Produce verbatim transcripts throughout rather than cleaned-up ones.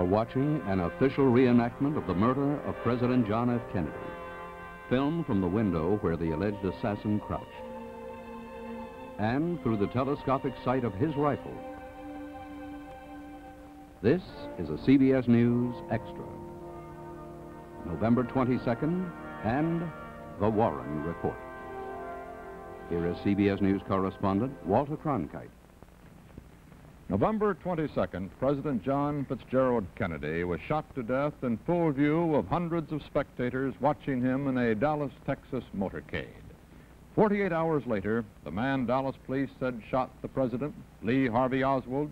are watching an official reenactment of the murder of President John F. Kennedy, filmed from the window where the alleged assassin crouched. And through the telescopic sight of his rifle. This is a C B S News Extra. November twenty-second and the Warren Report. Here is C B S News correspondent Walter Cronkite. November twenty-second, President John Fitzgerald Kennedy was shot to death in full view of hundreds of spectators watching him in a Dallas, Texas motorcade. Forty-eight hours later, the man Dallas police said shot the president, Lee Harvey Oswald,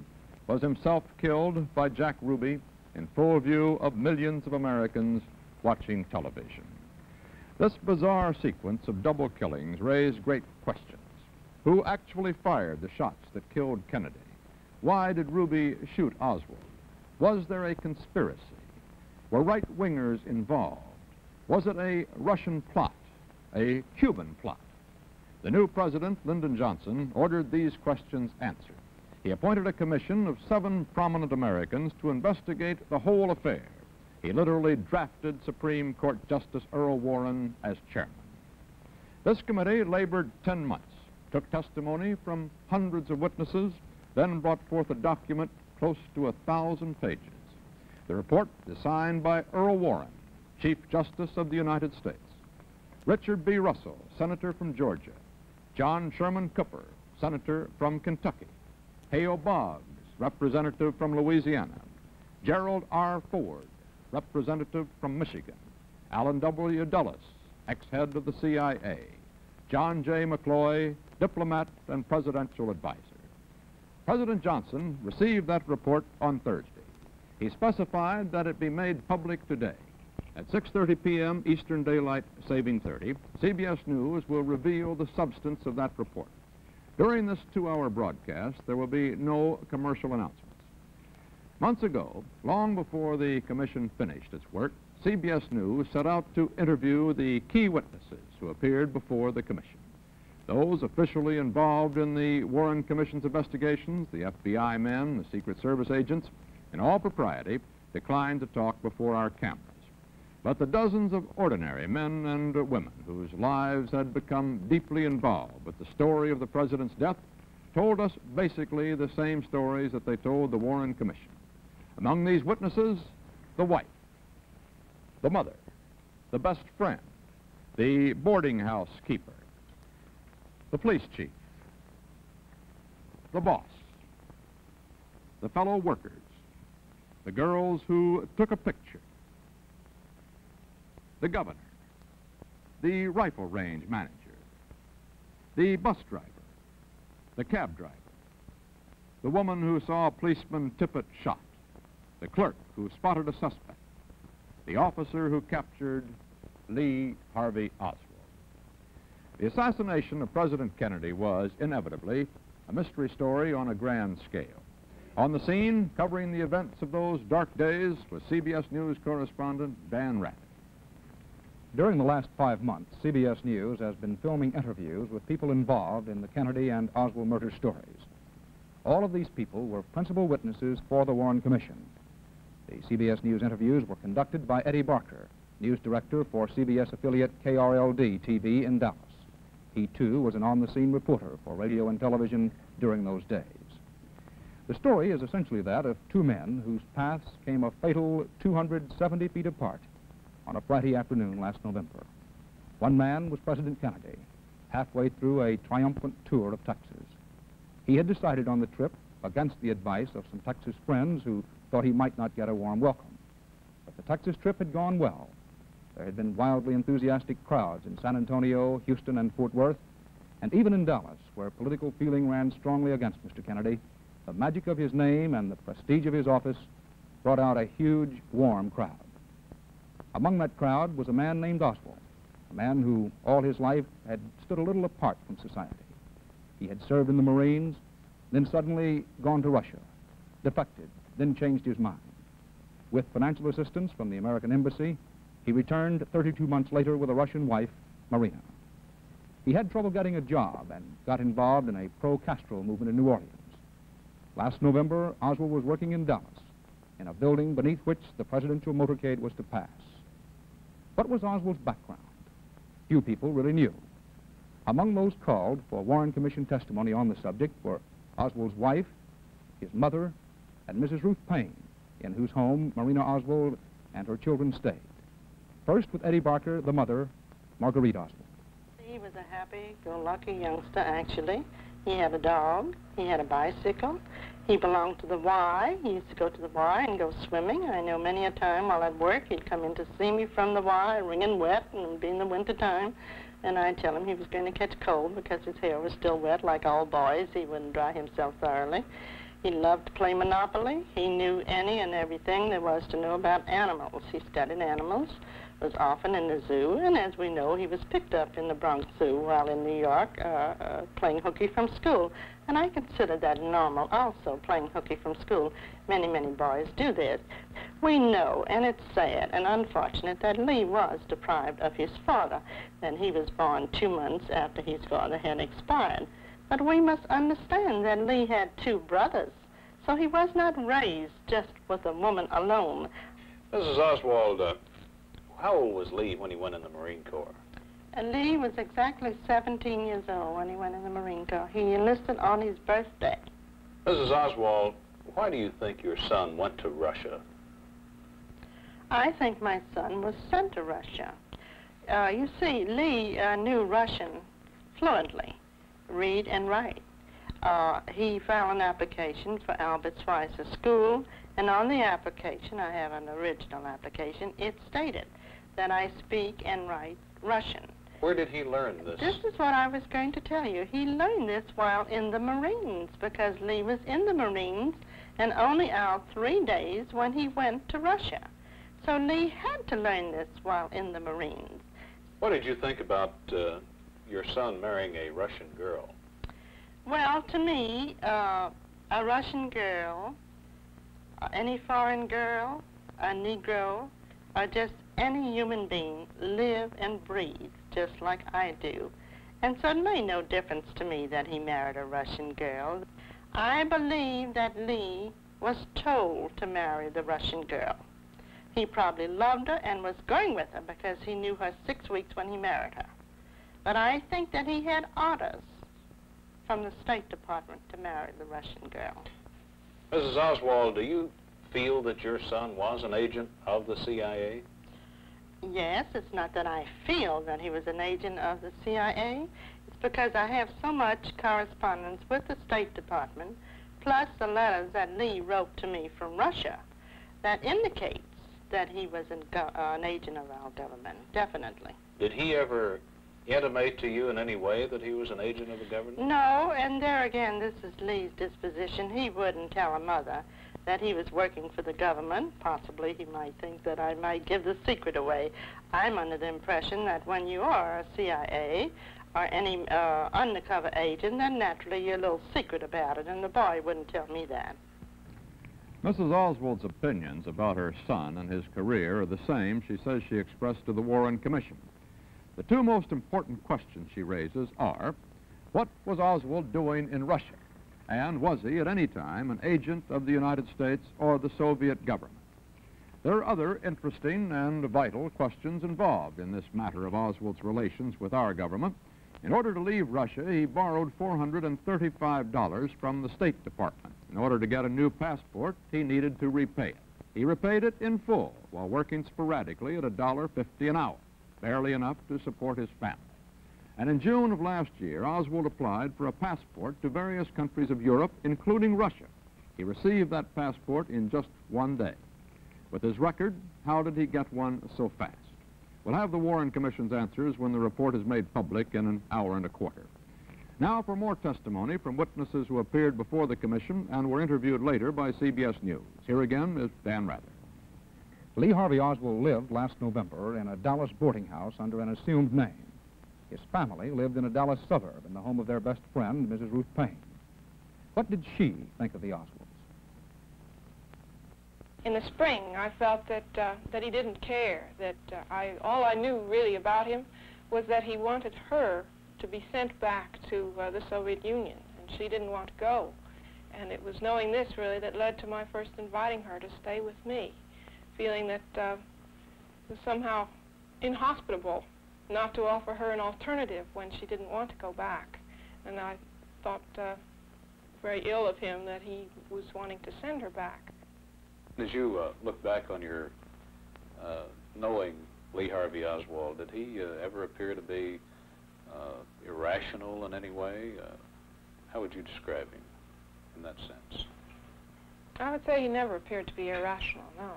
was himself killed by Jack Ruby in full view of millions of Americans watching television. This bizarre sequence of double killings raised great questions. Who actually fired the shots that killed Kennedy? Why did Ruby shoot Oswald? Was there a conspiracy? Were right-wingers involved? Was it a Russian plot? A Cuban plot? The new president, Lyndon Johnson, ordered these questions answered. He appointed a commission of seven prominent Americans to investigate the whole affair. He literally drafted Supreme Court Justice Earl Warren as chairman. This committee labored ten months, took testimony from hundreds of witnesses, then brought forth a document close to a thousand pages. The report is signed by Earl Warren, Chief Justice of the United States, Richard B. Russell, Senator from Georgia, John Sherman Cooper, Senator from Kentucky, Hale Boggs, Representative from Louisiana, Gerald R. Ford, Representative from Michigan, Alan W. Dulles, ex-head of the C I A, John J. McCloy, diplomat and presidential advisor. President Johnson received that report on Thursday. He specified that it be made public today. At six thirty p m Eastern Daylight Saving thirty, C B S News will reveal the substance of that report. During this two-hour broadcast, there will be no commercial announcements. Months ago, long before the commission finished its work, C B S News set out to interview the key witnesses who appeared before the commission. Those officially involved in the Warren Commission's investigations, the F B I men, the Secret Service agents, in all propriety, declined to talk before our cameras. But the dozens of ordinary men and uh, women whose lives had become deeply involved with the story of the president's death told us basically the same stories that they told the Warren Commission. Among these witnesses, the wife, the mother, the best friend, the boarding house keeper, the police chief, the boss, the fellow workers, the girls who took a picture, the governor, the rifle range manager, the bus driver, the cab driver, the woman who saw policeman Tippett shot, the clerk who spotted a suspect, the officer who captured Lee Harvey Oswald. The assassination of President Kennedy was, inevitably, a mystery story on a grand scale. On the scene, covering the events of those dark days, was C B S News correspondent Dan Rather. During the last five months, C B S News has been filming interviews with people involved in the Kennedy and Oswald murder stories. All of these people were principal witnesses for the Warren Commission. The C B S News interviews were conducted by Eddie Barker, news director for C B S affiliate K R L D T V in Dallas. He, too, was an on-the-scene reporter for radio and television during those days. The story is essentially that of two men whose paths came a fatal two hundred seventy feet apart on a Friday afternoon last November. One man was President Kennedy, halfway through a triumphant tour of Texas. He had decided on the trip against the advice of some Texas friends who thought he might not get a warm welcome. But the Texas trip had gone well. There had been wildly enthusiastic crowds in San Antonio, Houston, and Fort Worth, and even in Dallas, where political feeling ran strongly against Mister Kennedy. The magic of his name and the prestige of his office brought out a huge, warm crowd. Among that crowd was a man named Oswald, a man who all his life had stood a little apart from society. He had served in the Marines, then suddenly gone to Russia, defected, then changed his mind. With financial assistance from the American embassy, he returned thirty-two months later with a Russian wife, Marina. He had trouble getting a job and got involved in a pro-Castro movement in New Orleans. Last November, Oswald was working in Dallas, in a building beneath which the presidential motorcade was to pass. What was Oswald's background? Few people really knew. Among those called for Warren Commission testimony on the subject were Oswald's wife, his mother, and Missus Ruth Paine, in whose home Marina Oswald and her children stayed. First with Eddie Barker, the mother, Marguerite Oswald. He was a happy-go-lucky youngster, actually. He had a dog, he had a bicycle, he belonged to the Y. He used to go to the Y and go swimming. I know many a time while I'd work, he'd come in to see me from the Y, wringing wet, and it would be in the wintertime. And I'd tell him he was going to catch cold because his hair was still wet, like all boys. He wouldn't dry himself thoroughly. He loved to play Monopoly. He knew any and everything there was to know about animals. He studied animals, was often in the zoo, and as we know, he was picked up in the Bronx Zoo while in New York uh, uh, playing hooky from school. And I consider that normal also, playing hooky from school. Many, many boys do this. We know, and it's sad and unfortunate, that Lee was deprived of his father, and he was born two months after his father had expired. But we must understand that Lee had two brothers, so he was not raised just with a woman alone. Missus Oswald, uh, how old was Lee when he went in the Marine Corps? Uh, Lee was exactly seventeen years old when he went in the Marine Corps. He enlisted on his birthday. Missus Oswald, why do you think your son went to Russia? I think my son was sent to Russia. Uh, you see, Lee uh, knew Russian fluently, read and write. Uh, he filed an application for Albert Schweitzer School, and on the application, I have an original application, it stated that I speak and write Russian. Where did he learn this? This is what I was going to tell you. He learned this while in the Marines, because Lee was in the Marines and only out three days when he went to Russia. So Lee had to learn this while in the Marines. What did you think about uh, your son marrying a Russian girl? Well, to me, uh, a Russian girl, any foreign girl, a Negro, or just any human being live and breathe just like I do. And so it made no difference to me that he married a Russian girl. I believe that Lee was told to marry the Russian girl. He probably loved her and was going with her because he knew her six weeks when he married her. But I think that he had orders from the State Department to marry the Russian girl. Missus Oswald, do you feel that your son was an agent of the C I A? Yes, it's not that I feel that he was an agent of the C I A. It's because I have so much correspondence with the State Department, plus the letters that Lee wrote to me from Russia, that indicates that he was an, uh, an agent of our government, definitely. Did he ever intimate to you in any way that he was an agent of the government? No, and there again, this is Lee's disposition. He wouldn't tell a mother that he was working for the government. Possibly he might think that I might give the secret away. I'm under the impression that when you are a C I A or any uh, undercover agent, then naturally you're a little secret about it, and the boy wouldn't tell me that. Missus Oswald's opinions about her son and his career are the same she says she expressed to the Warren Commission. The two most important questions she raises are, what was Oswald doing in Russia? And was he at any time an agent of the United States or the Soviet government? There are other interesting and vital questions involved in this matter of Oswald's relations with our government. In order to leave Russia, he borrowed four hundred thirty-five dollars from the State Department. In order to get a new passport, he needed to repay it. He repaid it in full while working sporadically at a dollar fifty an hour, barely enough to support his family. And in June of last year, Oswald applied for a passport to various countries of Europe, including Russia. He received that passport in just one day. With his record, how did he get one so fast? We'll have the Warren Commission's answers when the report is made public in an hour and a quarter. Now for more testimony from witnesses who appeared before the Commission and were interviewed later by C B S News. Here again is Dan Rather. Lee Harvey Oswald lived last November in a Dallas boarding house under an assumed name. His family lived in a Dallas suburb in the home of their best friend, Missus Ruth Paine. What did she think of the Oswalds? In the spring, I felt that, uh, that he didn't care, that uh, I, all I knew really about him was that he wanted her to be sent back to uh, the Soviet Union, and she didn't want to go. And it was knowing this, really, that led to my first inviting her to stay with me, feeling that uh, it was somehow inhospitable not to offer her an alternative when she didn't want to go back. And I thought uh, very ill of him that he was wanting to send her back. As you uh, look back on your uh, knowing Lee Harvey Oswald, did he uh, ever appear to be uh, irrational in any way? Uh, how would you describe him in that sense? I would say he never appeared to be irrational, no.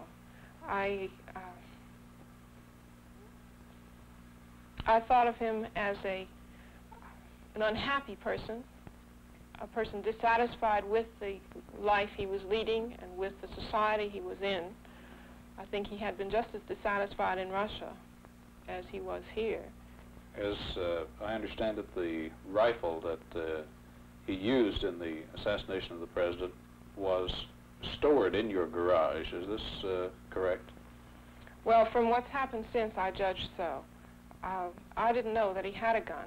I, uh, I thought of him as a, an unhappy person, a person dissatisfied with the life he was leading and with the society he was in. I think he had been just as dissatisfied in Russia as he was here. As uh, I understand it, the rifle that uh, he used in the assassination of the president was stored in your garage. Is this uh, correct? Well, from what's happened since, I judge so. Uh, I didn't know that he had a gun.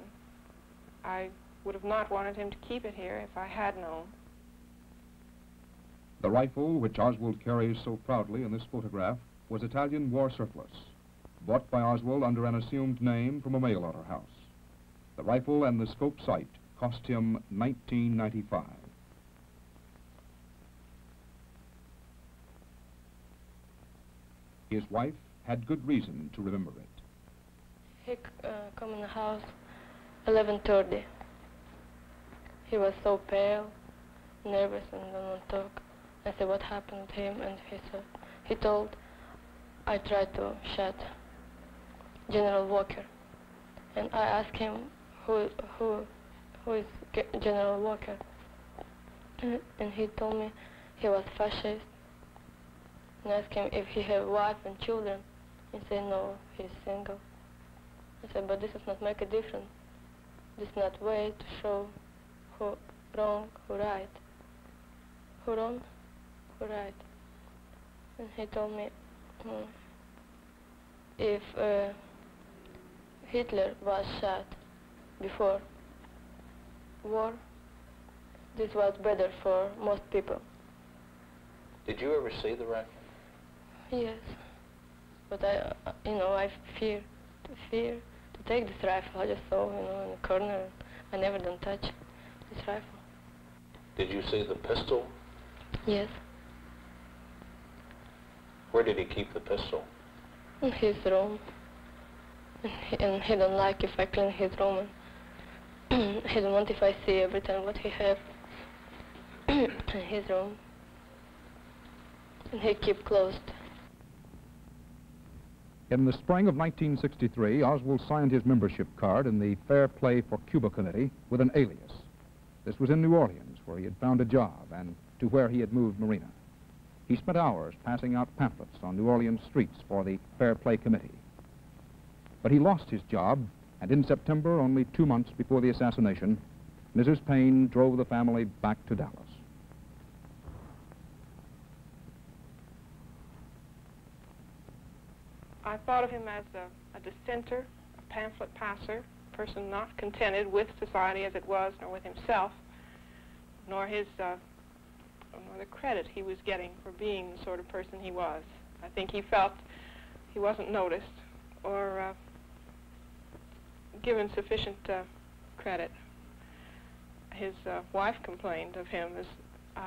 I would have not wanted him to keep it here if I had known. The rifle, which Oswald carries so proudly in this photograph, was Italian war surplus, bought by Oswald under an assumed name from a mail order house. The rifle and the scope sight cost him nineteen ninety-five. His wife had good reason to remember it. He uh, came in the house eleven thirty. He was so pale, nervous, and did not talk. I said, what happened to him? And he said, he told, I tried to shot General Walker. And I asked him, who, who, who is General Walker? And he told me he was fascist. And I asked him if he had wife and children. He said, no, he's single. I said, but this does not make a difference. This is not way to show who wrong, who right. Who wrong, who right. And he told me, mm, if uh, Hitler was shot before war, this was better for most people. Did you ever see the rifle? Yes, but I, uh, you know, I fear, fear to take this rifle. I just saw, you know, in the corner. I never done touch this rifle. Did you see the pistol? Yes. Where did he keep the pistol? In his room. And he, and he don't like if I clean his room. And he don't want if I see every time what he have in his room. And he keep closed. In the spring of nineteen sixty-three, Oswald signed his membership card in the Fair Play for Cuba Committee with an alias. This was in New Orleans, where he had found a job and to where he had moved Marina. He spent hours passing out pamphlets on New Orleans streets for the Fair Play Committee. But he lost his job, and in September, only two months before the assassination, Missus Payne drove the family back to Dallas. I thought of him as a, a dissenter, a pamphlet passer, a person not contented with society as it was, nor with himself, nor his, uh, nor the credit he was getting for being the sort of person he was. I think he felt he wasn't noticed or uh, given sufficient uh, credit. His uh, wife complained of him as uh,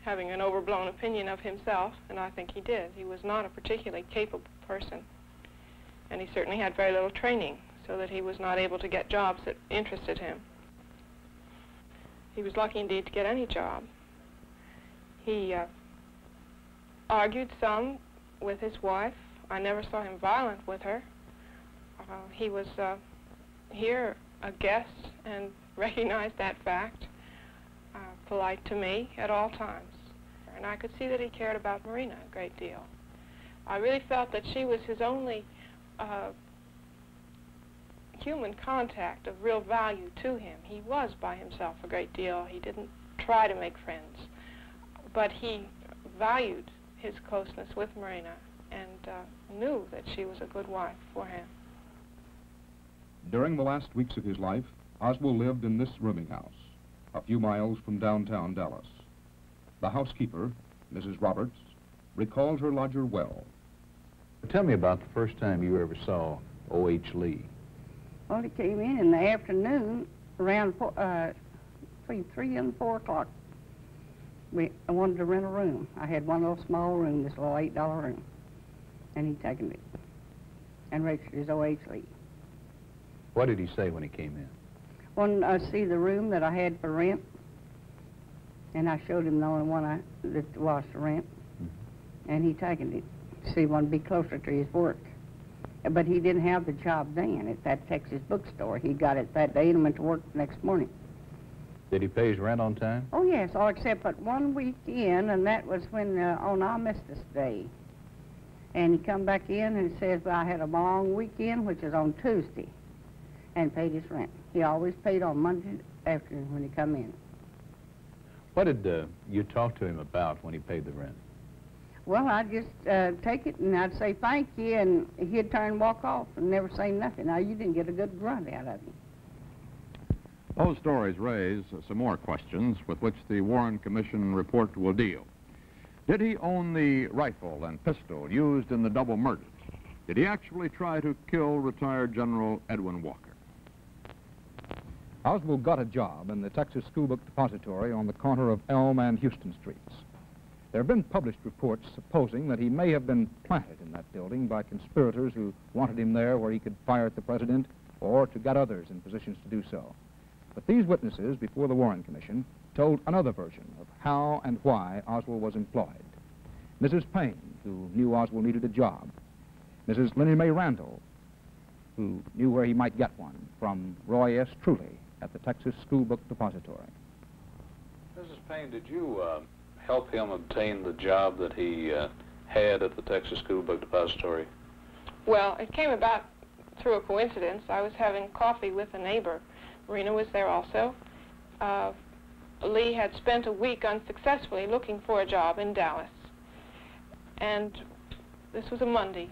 having an overblown opinion of himself, and I think he did. He was not a particularly capable person, and he certainly had very little training, so that he was not able to get jobs that interested him. He was lucky indeed to get any job. He uh, argued some with his wife. I never saw him violent with her. Uh, he was uh, here a guest and recognized that fact, uh, polite to me at all times. And I could see that he cared about Marina a great deal. I really felt that she was his only uh, human contact of real value to him. He was by himself a great deal. He didn't try to make friends, but he valued his closeness with Marina and uh, knew that she was a good wife for him. During the last weeks of his life, Oswald lived in this rooming house, a few miles from downtown Dallas. The housekeeper, Missus Roberts, recalled her lodger well. Tell me about the first time you ever saw O H. Lee. Well, he came in in the afternoon around four, uh, between three and four o'clock. We I wanted to rent a room. I had one little small room, this little eight dollar room, and he'd taken it and registered as O H. Lee. What did he say when he came in? Wanted to uh, see the room that I had for rent, and I showed him the only one I, that was for rent, mm-hmm. and he taken it. So he wanted to be closer to his work. But he didn't have the job then at that Texas bookstore. He got it that day and went to work the next morning. Did he pay his rent on time? Oh, yes, all except but one weekend, and that was when uh, on our Missus Day. And he come back in and says, well, I had a long weekend, which is on Tuesday, and paid his rent. He always paid on Monday afternoon when he come in. What did uh, you talk to him about when he paid the rent? Well, I'd just uh, take it, and I'd say, thank you, and he'd turn and walk off and never say nothing. Now, you didn't get a good grunt out of him. Those stories raise some more questions with which the Warren Commission report will deal. Did he own the rifle and pistol used in the double murders? Did he actually try to kill retired General Edwin Walker? Oswald got a job in the Texas School Book Depository on the corner of Elm and Houston Streets. There have been published reports supposing that he may have been planted in that building by conspirators who wanted him there where he could fire at the president or to get others in positions to do so. But these witnesses before the Warren Commission told another version of how and why Oswald was employed. Missus Payne, who knew Oswald needed a job. Missus Lenny Mae Randall, who knew where he might get one from Roy S. Truly at the Texas School Book Depository. Missus Payne, did you... Uh... help him obtain the job that he uh, had at the Texas School Book Depository? Well, it came about through a coincidence. I was having coffee with a neighbor. Marina was there also. Uh, Lee had spent a week unsuccessfully looking for a job in Dallas. And this was a Monday.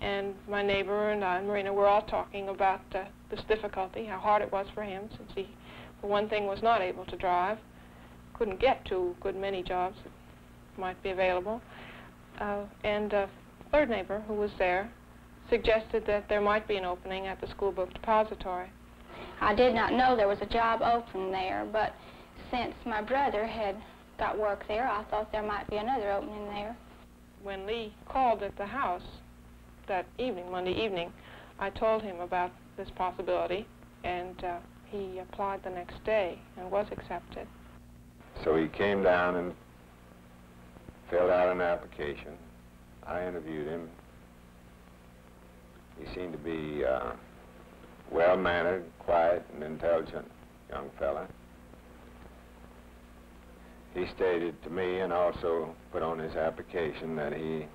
And my neighbor and I and Marina were all talking about uh, this difficulty, how hard it was for him since he, for one thing, was not able to drive. Couldn't get to a good many jobs that might be available. Uh, and a third neighbor who was there suggested that there might be an opening at the School Book Depository. I did not know there was a job open there, but since my brother had got work there, I thought there might be another opening there. When Lee called at the house that evening, Monday evening, I told him about this possibility, and uh, he applied the next day and was accepted. So he came down and filled out an application. I interviewed him. He seemed to be uh, well-mannered, quiet, and intelligent young fella. He stated to me and also put on his application that he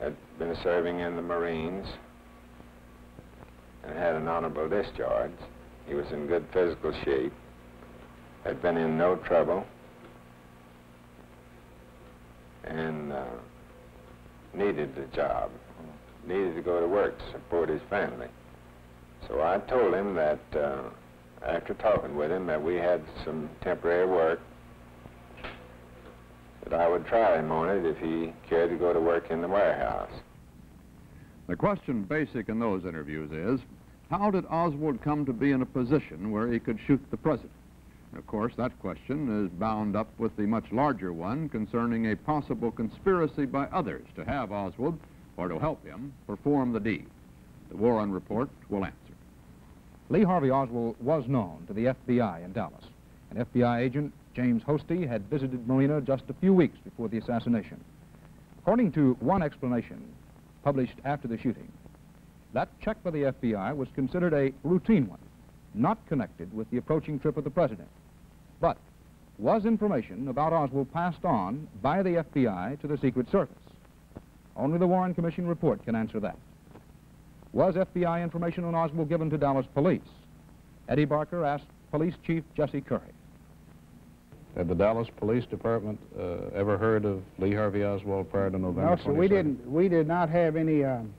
had been serving in the Marines and had an honorable discharge. He was in good physical shape, had been in no trouble, and uh, needed the job, needed to go to work to support his family. So I told him that, uh, after talking with him, that we had some temporary work, that I would try him on it if he cared to go to work in the warehouse. The question basic in those interviews is, how did Oswald come to be in a position where he could shoot the president? Of course, that question is bound up with the much larger one concerning a possible conspiracy by others to have Oswald, or to help him, perform the deed. The Warren Report will answer. Lee Harvey Oswald was known to the F B I in Dallas. An F B I agent, James Hostie, had visited Marina just a few weeks before the assassination. According to one explanation published after the shooting, that check by the F B I was considered a routine one, not connected with the approaching trip of the president. But was information about Oswald passed on by the F B I to the Secret Service? Only the Warren Commission report can answer that. Was F B I information on Oswald given to Dallas police? Eddie Barker asked Police Chief Jesse Curry. Had the Dallas Police Department uh, ever heard of Lee Harvey Oswald prior to November? No, sir, we didn't. We did not have any um,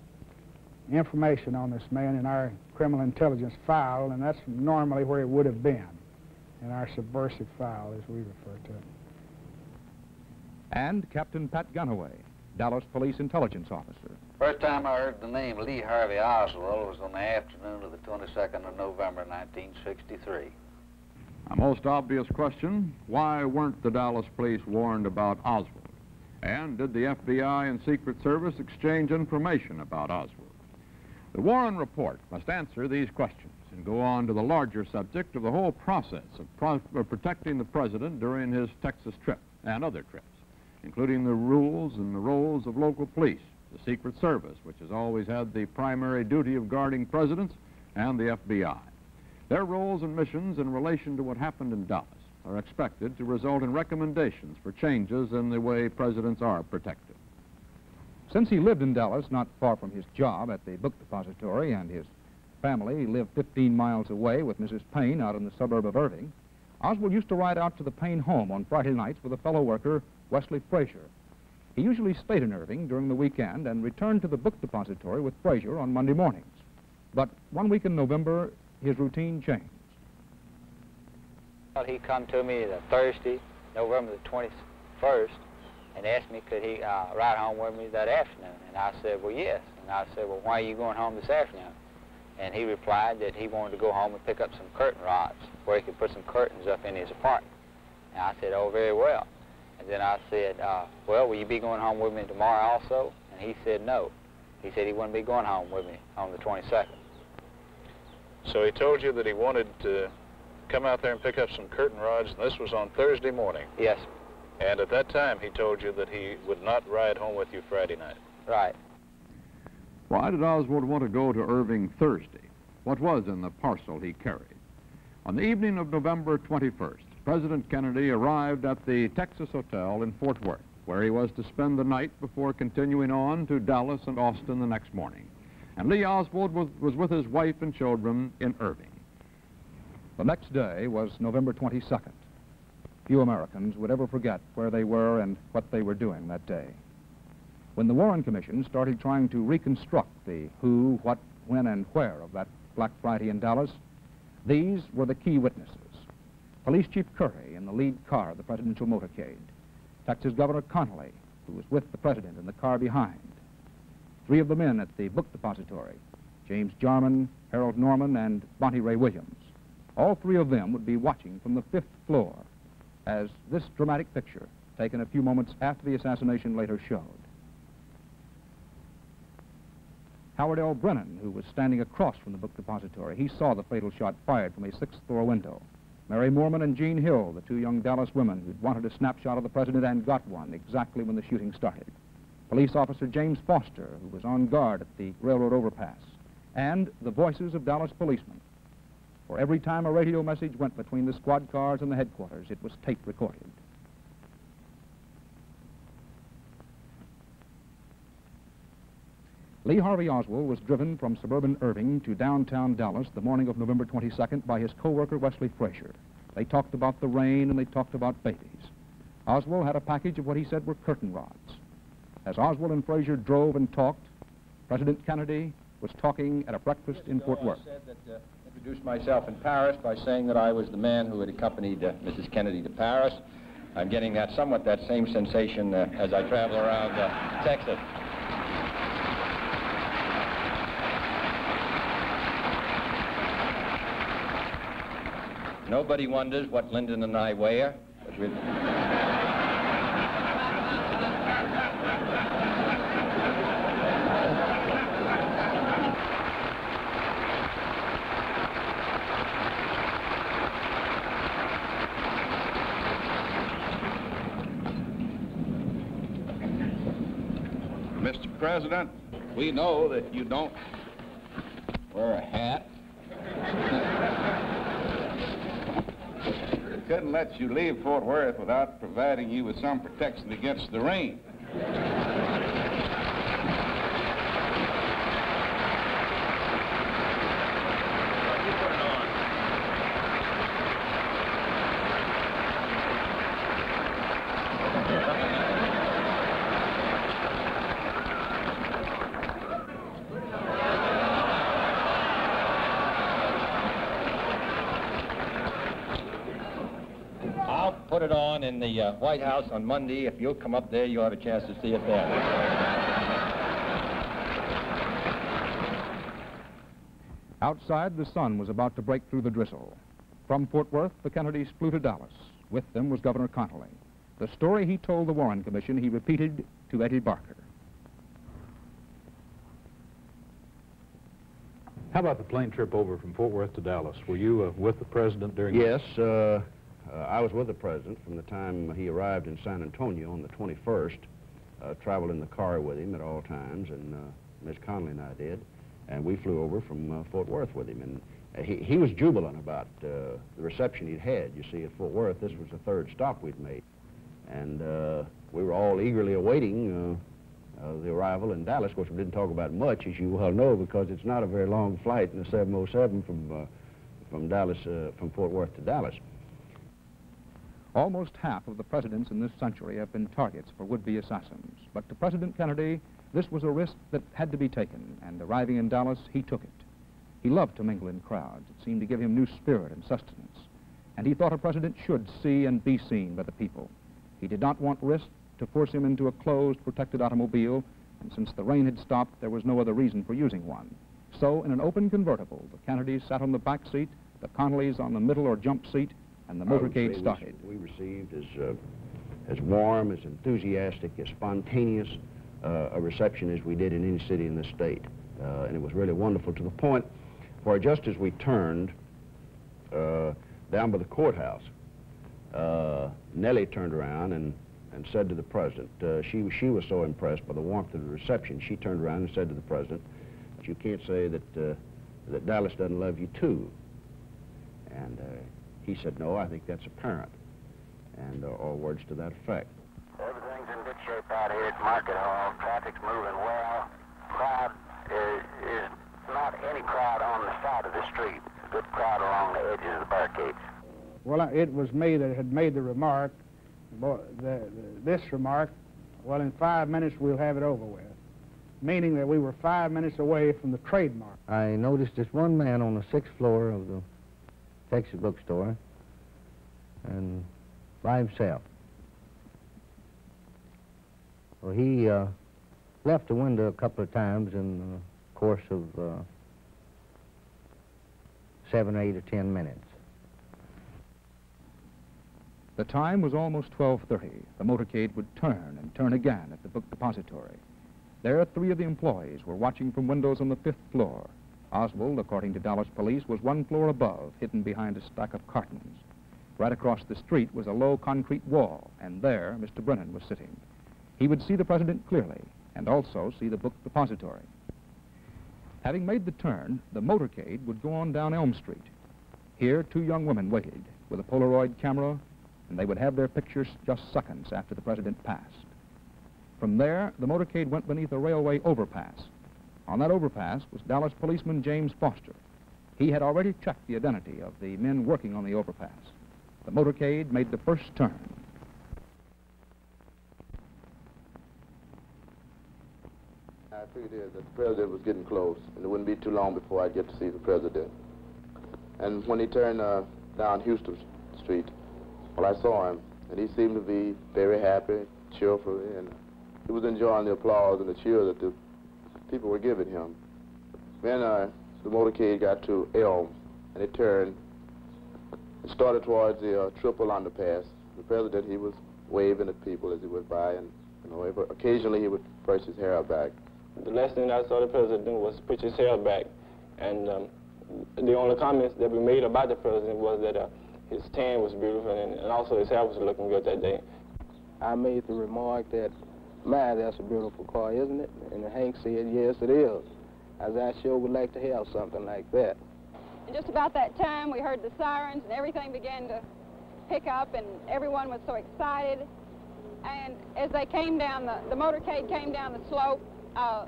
information on this man in our criminal intelligence file, and that's normally where it would have been, in our subversive file, as we refer to it. and Captain Pat Gunaway, Dallas Police Intelligence Officer. First time I heard the name Lee Harvey Oswald was on the afternoon of the twenty-second of November, nineteen sixty-three. A most obvious question, why weren't the Dallas police warned about Oswald? And did the F B I and Secret Service exchange information about Oswald? The Warren Report must answer these questions and go on to the larger subject of the whole process of, pro of protecting the president during his Texas trip and other trips, including the rules and the roles of local police, the Secret Service, which has always had the primary duty of guarding presidents, and the F B I. Their roles and missions in relation to what happened in Dallas are expected to result in recommendations for changes in the way presidents are protected. Since he lived in Dallas, not far from his job at the book depository, and his family lived fifteen miles away with Missus Payne out in the suburb of Irving, Oswald used to ride out to the Payne home on Friday nights with a fellow worker, Wesley Frazier. He usually stayed in Irving during the weekend and returned to the book depository with Frazier on Monday mornings. But one week in November, his routine changed. Well, he come to me the Thursday, November the twenty-first, and asked me could he uh, ride home with me that afternoon. And I said, well, yes. And I said, well, why are you going home this afternoon? And he replied that he wanted to go home and pick up some curtain rods where he could put some curtains up in his apartment. And I said, oh, very well. And then I said, uh, well, will you be going home with me tomorrow also? And he said no. He said he wouldn't be going home with me on the twenty-second. So he told you that he wanted to come out there and pick up some curtain rods, and this was on Thursday morning? Yes, sir. And at that time, he told you that he would not ride home with you Friday night? Right. Why did Oswald want to go to Irving Thursday? What was in the parcel he carried? On the evening of November twenty-first, President Kennedy arrived at the Texas Hotel in Fort Worth, where he was to spend the night before continuing on to Dallas and Austin the next morning. And Lee Oswald was, was with his wife and children in Irving. The next day was November twenty-second. Few Americans would ever forget where they were and what they were doing that day. When the Warren Commission started trying to reconstruct the who, what, when, and where of that Black Friday in Dallas, these were the key witnesses. Police Chief Curry in the lead car of the presidential motorcade. Texas Governor Connally, who was with the president in the car behind. Three of the men at the book depository, James Jarman, Harold Norman, and Monty Ray Williams. All three of them would be watching from the fifth floor as this dramatic picture, taken a few moments after the assassination, later showed. Howard L. Brennan, who was standing across from the book depository, he saw the fatal shot fired from a sixth floor window. Mary Moorman and Jean Hill, the two young Dallas women who'd wanted a snapshot of the president and got one exactly when the shooting started. Police officer James Foster, who was on guard at the railroad overpass, and the voices of Dallas policemen. For every time a radio message went between the squad cars and the headquarters, it was tape recorded. Lee Harvey Oswald was driven from suburban Irving to downtown Dallas the morning of November twenty-second by his co-worker Wesley Frazier. They talked about the rain and they talked about babies. Oswald had a package of what he said were curtain rods. As Oswald and Frazier drove and talked, President Kennedy was talking at a breakfast in Fort Worth. I said that, uh, introduced myself in Paris by saying that I was the man who had accompanied uh, Missus Kennedy to Paris. I'm getting that somewhat that same sensation uh, as I travel around uh, Texas. Nobody wonders what Lyndon and I wear. But with President, we know that you don't wear a hat. We couldn't let you leave Fort Worth without providing you with some protection against the rain. I I'll put it on in the uh, White House on Monday. If you'll come up there, you'll have a chance to see it there. Outside, the sun was about to break through the drizzle. From Fort Worth, the Kennedys flew to Dallas. With them was Governor Connally. The story he told the Warren Commission, he repeated to Eddie Barker. How about the plane trip over from Fort Worth to Dallas? Were you uh, with the president during... Yes, uh, uh, I was with the president from the time he arrived in San Antonio on the twenty-first. Uh, traveled in the car with him at all times, and uh, Miz Connally and I did. And we flew over from uh, Fort Worth with him. And uh, he, he was jubilant about uh, the reception he'd had. You see, at Fort Worth, this was the third stop we'd made. And uh, we were all eagerly awaiting uh, Uh, the arrival in Dallas. Of course, we didn't talk about much, as you well know, because it's not a very long flight in the seven oh seven from uh, from Dallas, uh, from Fort Worth to Dallas. Almost half of the presidents in this century have been targets for would-be assassins. But to President Kennedy, this was a risk that had to be taken, and arriving in Dallas, he took it. He loved to mingle in crowds. It seemed to give him new spirit and sustenance. And he thought a president should see and be seen by the people. He did not want risk to force him into a closed, protected automobile, and since the rain had stopped, there was no other reason for using one. So, in an open convertible, the Kennedys sat on the back seat, the Connollys on the middle or jump seat, and the motorcade started. We received as, uh, as warm, as enthusiastic, as spontaneous uh, a reception as we did in any city in this state. Uh, and it was really wonderful, to the point where just as we turned uh, down by the courthouse, uh, Nellie turned around and and said to the president, uh, she, she was so impressed by the warmth of the reception, she turned around and said to the president, you can't say that, uh, that Dallas doesn't love you too. And uh, he said, no, I think that's apparent. And uh, all words to that effect. Everything's in good shape out here at Market Hall. Traffic's moving well. Crowd is, is not any crowd on the side of the street. A good crowd along the edges of the barricades. Well, it was me that had made the remark. Boy, the, the, this remark, well, in five minutes we'll have it over with, meaning that we were five minutes away from the trademark. I noticed this one man on the sixth floor of the Texas bookstore, and by himself. Well, he uh, left the window a couple of times in the course of uh, seven, eight, or ten minutes. The time was almost twelve thirty. The motorcade would turn and turn again at the book depository. There, three of the employees were watching from windows on the fifth floor. Oswald, according to Dallas police, was one floor above, hidden behind a stack of cartons. Right across the street was a low concrete wall, and there Mister Brennan was sitting. He would see the president clearly, and also see the book depository. Having made the turn, the motorcade would go on down Elm Street. Here, two young women waited with a Polaroid camera, and they would have their pictures just seconds after the president passed. From there, the motorcade went beneath a railway overpass. On that overpass was Dallas policeman James Foster. He had already checked the identity of the men working on the overpass. The motorcade made the first turn. I figured that the president was getting close, and it wouldn't be too long before I'd get to see the president. And when he turned uh, down Houston Street, well, I saw him, and he seemed to be very happy, cheerful, and he was enjoying the applause and the cheer that the people were giving him. Then uh, the motorcade got to Elm, and it turned and started towards the uh, triple underpass. The president, he was waving at people as he went by, and you know, occasionally he would push his hair back. The last thing I saw the president do was push his hair back, and um, the only comments that we made about the president was that uh, his tan was beautiful, and, and also his hair was looking good that day. I made the remark that, my, that's a beautiful car, isn't it? And Hank said, yes, it is. As I sure would like to have something like that. And just about that time, we heard the sirens, and everything began to pick up, and everyone was so excited. And as they came down, the, the motorcade came down the slope, uh,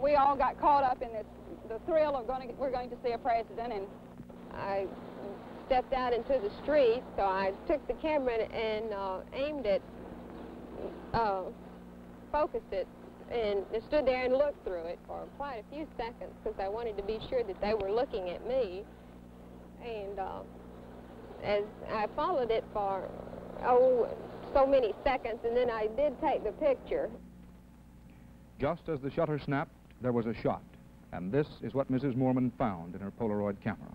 we all got caught up in this, the thrill of going to, we're going to see a president, and I stepped out into the street, so I took the camera and uh, aimed it, uh, focused it, and stood there and looked through it for quite a few seconds, because I wanted to be sure that they were looking at me. And uh, as I followed it for oh, so many seconds, and then I did take the picture. Just as the shutter snapped, there was a shot, and this is what Missus Moorman found in her Polaroid camera.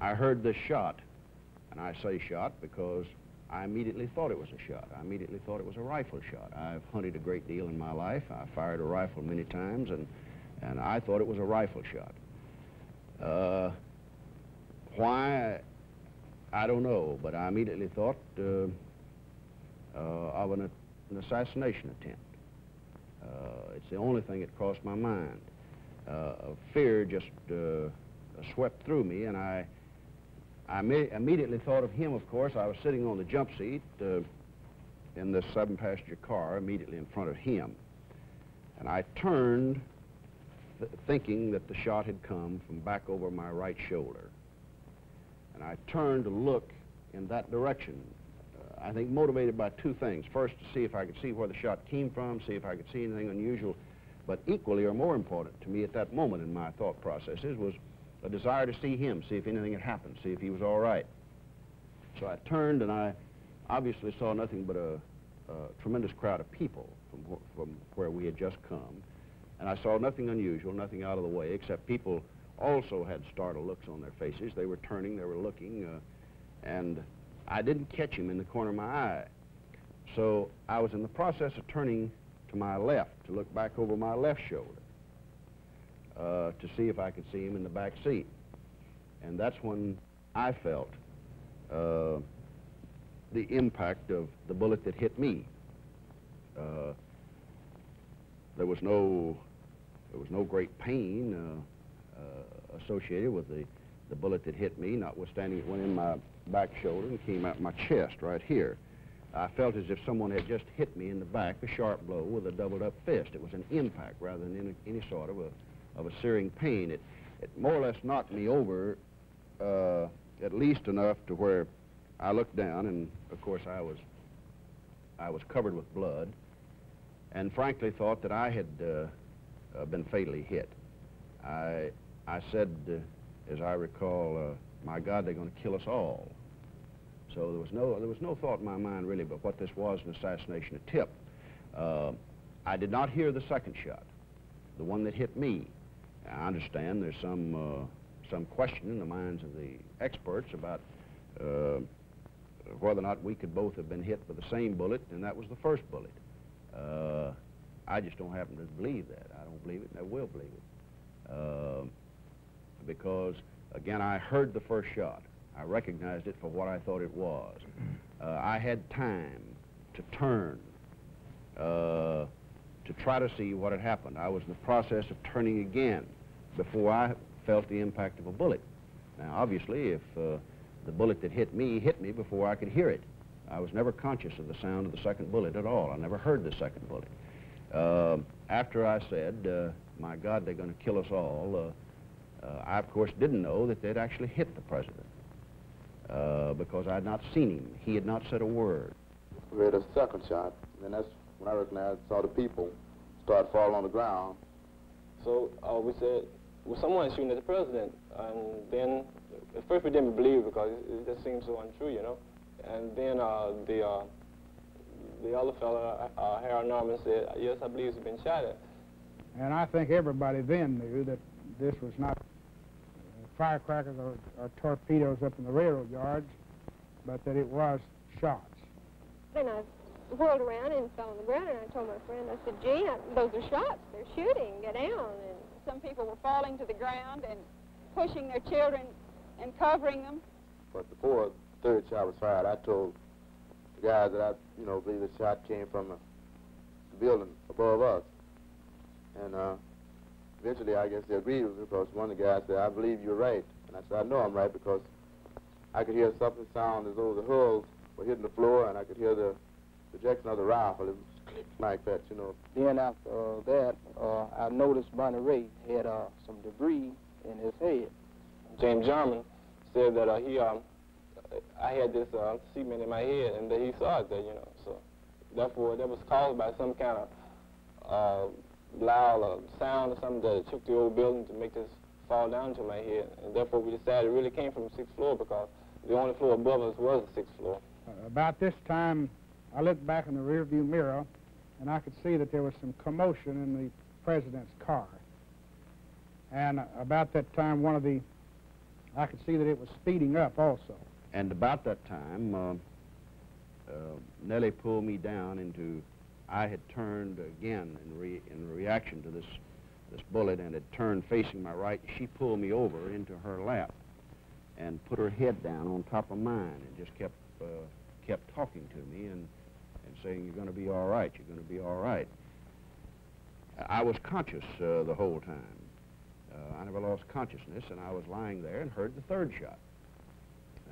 I heard the shot, and I say shot because I immediately thought it was a shot. I immediately thought it was a rifle shot. I've hunted a great deal in my life. I fired a rifle many times, and, and I thought it was a rifle shot. Uh, why, I don't know, but I immediately thought uh, uh, of an, an assassination attempt. Uh, it's the only thing that crossed my mind. Uh, fear just uh, swept through me, and I I immediately thought of him, of course. I was sitting on the jump seat uh, in this seven-passenger car immediately in front of him. And I turned, th thinking that the shot had come from back over my right shoulder. And I turned to look in that direction, uh, I think motivated by two things. First, to see if I could see where the shot came from, see if I could see anything unusual. But equally or more important to me at that moment in my thought processes was a desire to see him, see if anything had happened, see if he was all right. So I turned, and I obviously saw nothing but a, a tremendous crowd of people from, wh from where we had just come. And I saw nothing unusual, nothing out of the way, except people also had startled looks on their faces. They were turning, they were looking, uh, and I didn't catch him in the corner of my eye. So I was in the process of turning to my left, to look back over my left shoulder. Uh, to see if I could see him in the back seat. And that's when I felt uh, the impact of the bullet that hit me. Uh, there was no, there was no great pain uh, uh, associated with the, the bullet that hit me, notwithstanding it went in my back shoulder and came out my chest right here. I felt as if someone had just hit me in the back, a sharp blow with a doubled-up fist. It was an impact rather than any, any sort of a of a searing pain. It, it more or less knocked me over uh, at least enough to where I looked down, and of course I was, I was covered with blood, and frankly thought that I had uh, uh, been fatally hit. I, I said, uh, as I recall, uh, my God, they're going to kill us all. So there was no, there was no thought in my mind really but what this was an assassination attempt. Uh, I did not hear the second shot, the one that hit me. I understand there's some, uh, some question in the minds of the experts about uh, whether or not we could both have been hit by the same bullet, and that was the first bullet. Uh, I just don't happen to believe that. I don't believe it, and I will believe it. Uh, because, again, I heard the first shot. I recognized it for what I thought it was. Uh, I had time to turn, uh, to try to see what had happened. I was in the process of turning again before I felt the impact of a bullet. Now, obviously, if uh, the bullet that hit me hit me before I could hear it, I was never conscious of the sound of the second bullet at all. I never heard the second bullet. Uh, after I said, uh, my God, they're going to kill us all, uh, uh, I, of course, didn't know that they'd actually hit the president uh, because I had not seen him. He had not said a word. We had a second shot, and that's when I recognized, saw the people start falling on the ground. So uh, we said, well, someone shooting at the president. And then, at first we didn't believe because it, it just seemed so untrue, you know. And then uh, the, uh, the other fellow, uh, Harold Norman, said, yes, I believe he's been shot at. And I think everybody then knew that this was not firecrackers or, or torpedoes up in the railroad yards, but that it was shots. Then I whirled around and fell on the ground, and I told my friend, I said, Gee, I, those are shots, they're shooting, get down. And some people were falling to the ground and pushing their children and covering them. But before the third shot was fired, I told the guys that I, you know, believe the shot came from the, the building above us. And uh, eventually, I guess they agreed with me, because one of the guys said, I believe you're right. And I said, I know I'm right, because I could hear something sound as though the hulls were hitting the floor, and I could hear the projection of the rifle, it was like that, you know. Then after uh, that, uh, I noticed Monty Ray had uh, some debris in his head. James Jarman said that uh, he, um, I had this uh, cement in my head, and that he saw it there, you know. So therefore, that was caused by some kind of uh, loud uh, sound or something that shook the old building to make this fall down to my head, and therefore we decided it really came from the sixth floor because the only floor above us was the sixth floor. Uh, about this time, I looked back in the rearview mirror, and I could see that there was some commotion in the president's car. And uh, about that time, one of the, I could see that it was speeding up also. And about that time, uh, uh, Nellie pulled me down into, I had turned again in, re in reaction to this, this bullet and had turned facing my right. She pulled me over into her lap and put her head down on top of mine and just kept, uh, kept talking to me and, and saying, you're going to be all right, you're going to be all right. I was conscious uh, the whole time. Uh, I never lost consciousness, and I was lying there and heard the third shot.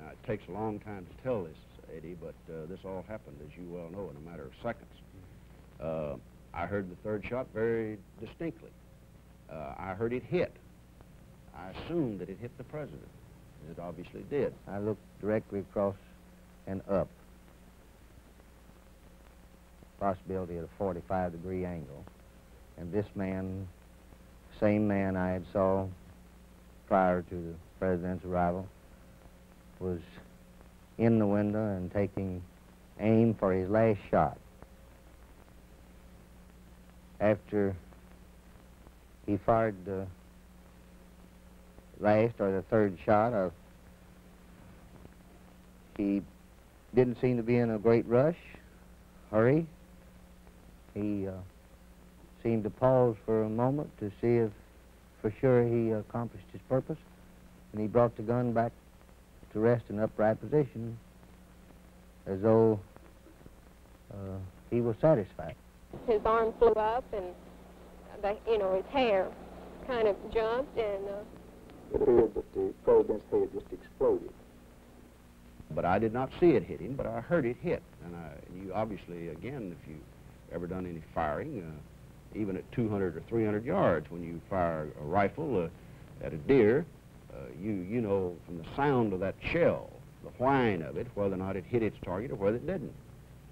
Now, it takes a long time to tell this, Eddie, but uh, this all happened, as you well know, in a matter of seconds. Uh, I heard the third shot very distinctly. Uh, I heard it hit. I assumed that it hit the president, and it obviously did. I looked directly across and up. Possibility at a forty-five degree angle, and this man, same man I had saw prior to the president's arrival, was in the window and taking aim for his last shot. After he fired the last or the third shot, or he didn't seem to be in a great rush, hurry. He uh, seemed to pause for a moment to see if for sure he accomplished his purpose, and he brought the gun back to rest in upright position as though uh, he was satisfied. His arm flew up and, the, you know, his hair kind of jumped and... Uh... It appeared that the president's head just exploded. But I did not see it hit him, but I heard it hit. And, I, and you obviously, again, if you've ever done any firing, uh, even at two hundred or three hundred yards, when you fire a rifle uh, at a deer, uh, you, you know from the sound of that shell, the whine of it, whether or not it hit its target or whether it didn't.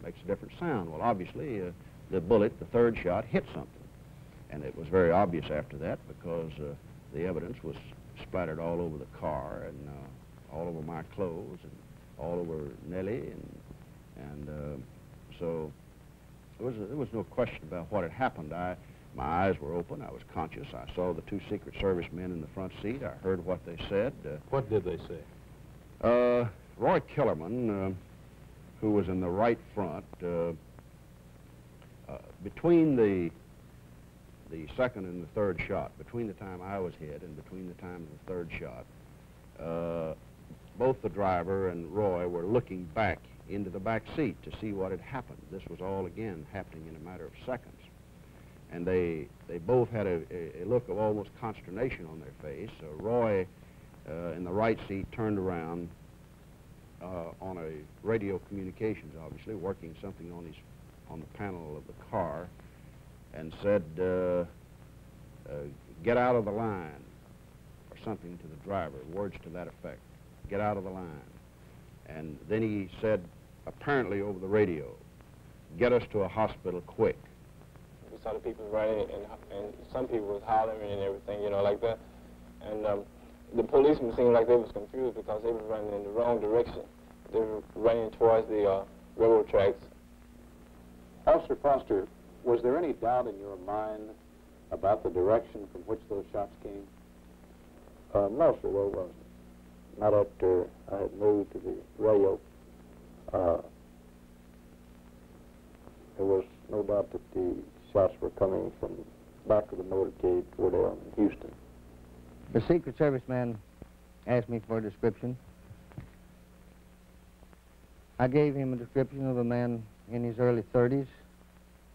It makes a different sound. Well, obviously, uh, the bullet, the third shot, hit something. And it was very obvious after that because uh, the evidence was splattered all over the car and uh, all over my clothes and all over Nellie. And, and uh, so... Was a, there was no question about what had happened. I, my eyes were open. I was conscious. I saw the two Secret Service men in the front seat. I heard what they said. Uh, what did they say? Uh, Roy Kellerman, uh, who was in the right front, uh, uh, between the, the second and the third shot, between the time I was hit and between the time of the third shot, uh, both the driver and Roy were looking back into the back seat to see what had happened. This was all, again, happening in a matter of seconds. And they, they both had a, a look of almost consternation on their face. Uh, Roy, uh, in the right seat, turned around uh, on a radio communications, obviously, working something on, his, on the panel of the car, and said, uh, uh, get out of the line, or something to the driver, words to that effect. Get out of the line. And then he said, apparently over the radio, get us to a hospital quick. We saw the people running, and, and some people was hollering and everything, you know, like that. And um, the policemen seemed like they was confused because they were running in the wrong direction. They were running towards the uh, railroad tracks. Officer Foster, was there any doubt in your mind about the direction from which those shots came? Uh, no, sir, there wasn't. Not after I had moved to the rail. Uh, there was no doubt that the shots were coming from back of the motorcade toward Elm in Houston. The Secret Service man asked me for a description. I gave him a description of a man in his early thirties,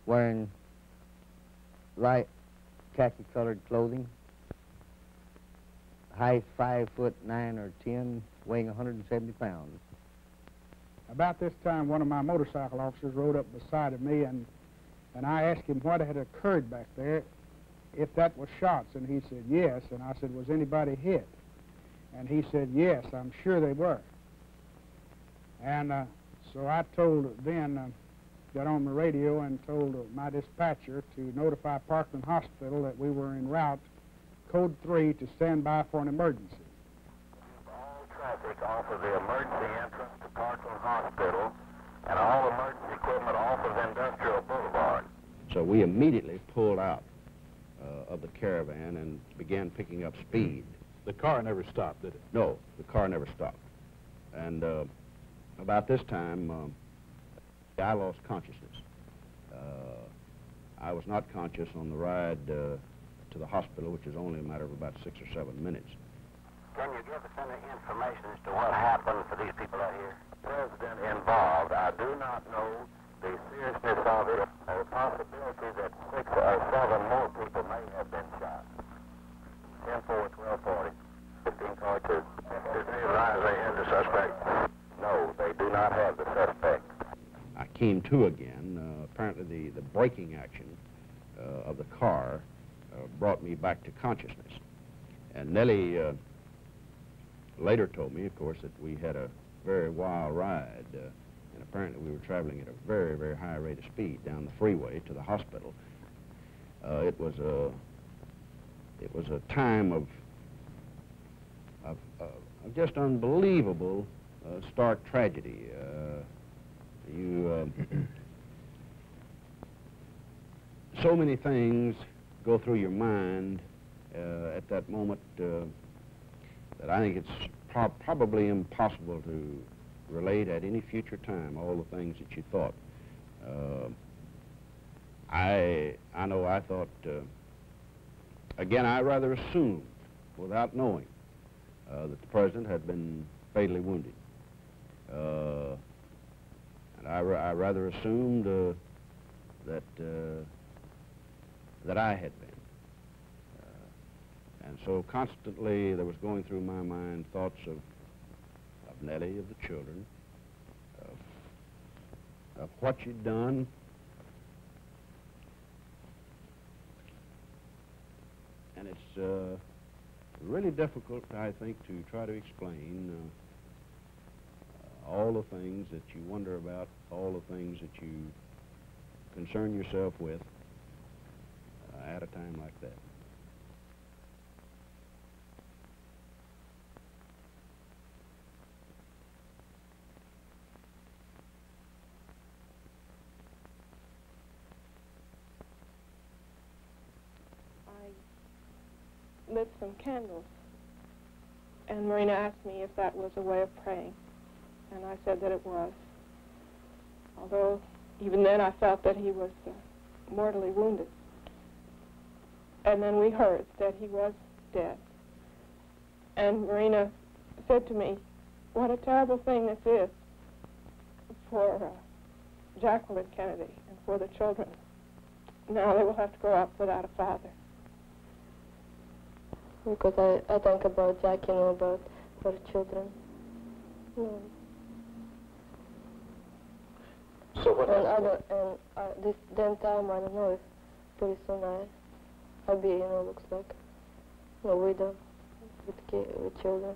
wearing light khaki-colored clothing, height five foot nine or ten, weighing one hundred seventy pounds. About this time, one of my motorcycle officers rode up beside of me, and, and I asked him what had occurred back there, if that was shots, and he said, yes, and I said, was anybody hit? And he said, yes, I'm sure they were. And uh, so I told then, uh, got on the radio and told my dispatcher to notify Parkland Hospital that we were en route code three to stand by for an emergency. All traffic off of the emergency entrance to Parkland Hospital and all emergency equipment off of Industrial Boulevard. So we immediately pulled out uh, of the caravan and began picking up speed. The car never stopped, did it? No, the car never stopped. And uh, about this time, um, I lost consciousness. Uh, I was not conscious on the ride uh, to the hospital, which is only a matter of about six or seven minutes. Can you give us any information as to what happened for these people out here? President involved, I do not know the seriousness of it or the possibility that six or seven more people may have been shot. ten four, twelve forty, fifteen forty-two. Did they realize they had the suspect? No, they do not have the suspect. I came to again. Uh, apparently the, the braking action uh, of the car uh, brought me back to consciousness. And Nellie uh, later told me, of course, that we had a very wild ride, uh, and apparently we were traveling at a very, very high rate of speed down the freeway to the hospital. Uh, it was a, it was a time of, of, uh, of just unbelievable uh, stark tragedy. Uh, you, uh, so many things go through your mind uh, at that moment uh, that I think it's pro probably impossible to relate at any future time all the things that you thought. Uh, I, I know I thought, uh, again, I rather assumed, without knowing, uh, that the president had been fatally wounded. Uh, and I, ra I rather assumed uh, that, uh, that I had been. And so constantly there was going through my mind thoughts of, of Nellie, of the children, of, of what she'd done. And it's uh, really difficult, I think, to try to explain uh, all the things that you wonder about, all the things that you concern yourself with uh, at a time like that. Lit some candles, and Marina asked me if that was a way of praying, and I said that it was, although even then I felt that he was uh, mortally wounded. And then we heard that he was dead, and Marina said to me, what a terrible thing this is for uh, Jacqueline Kennedy and for the children. Now they will have to grow up without a father. Because I, I think about Jack, you know, about her children. No. So what and I don't, and uh, this then time, I don't know if pretty soon I, I'll be, you know, looks like, you know, widow with, kid, with children.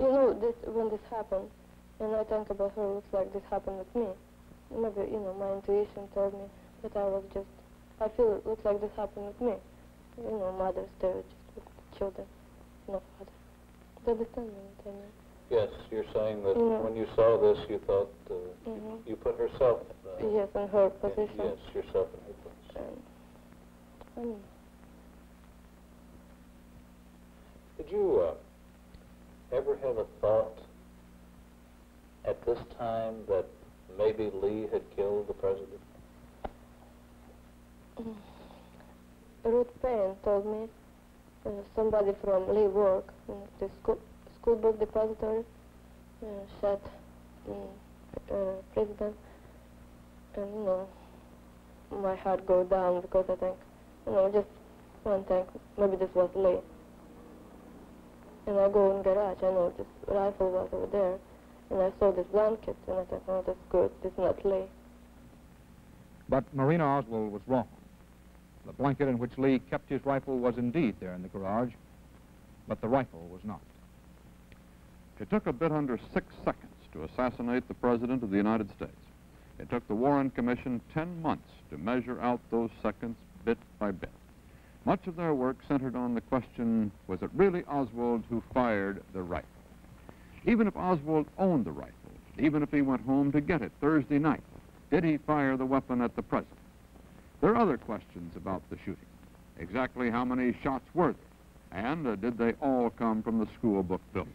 You know, this when this happened, and I think about her, looks like this happened with me. Maybe, you know, my intuition told me that I was just I feel it looks like this happened with me. You know, mothers, they're just with children, no father. Do you understand what I mean? Yes, you're saying that mm-hmm. when you saw this, you thought, uh, mm-hmm. you put herself in uh, yes, in her position. Yes, yourself in her position. Um, um. Did you uh, ever have a thought at this time that maybe Lee had killed the president? Ruth Paine told me uh, somebody from Lee work, uh, the school, school book depository, uh, shot the uh, uh, president, and you know, my heart go down because I think, you know, just one thing, maybe this was Lee. And I go in garage, I know this rifle was over there, and I saw this blanket, and I thought, oh, that's good, this is not Lee. But Marina Oswald was wrong. The blanket in which Lee kept his rifle was indeed there in the garage, but the rifle was not. It took a bit under six seconds to assassinate the President of the United States. It took the Warren Commission ten months to measure out those seconds bit by bit. Much of their work centered on the question, was it really Oswald who fired the rifle? Even if Oswald owned the rifle, even if he went home to get it Thursday night, did he fire the weapon at the president? There are other questions about the shooting. Exactly how many shots were there? And uh, did they all come from the school book building?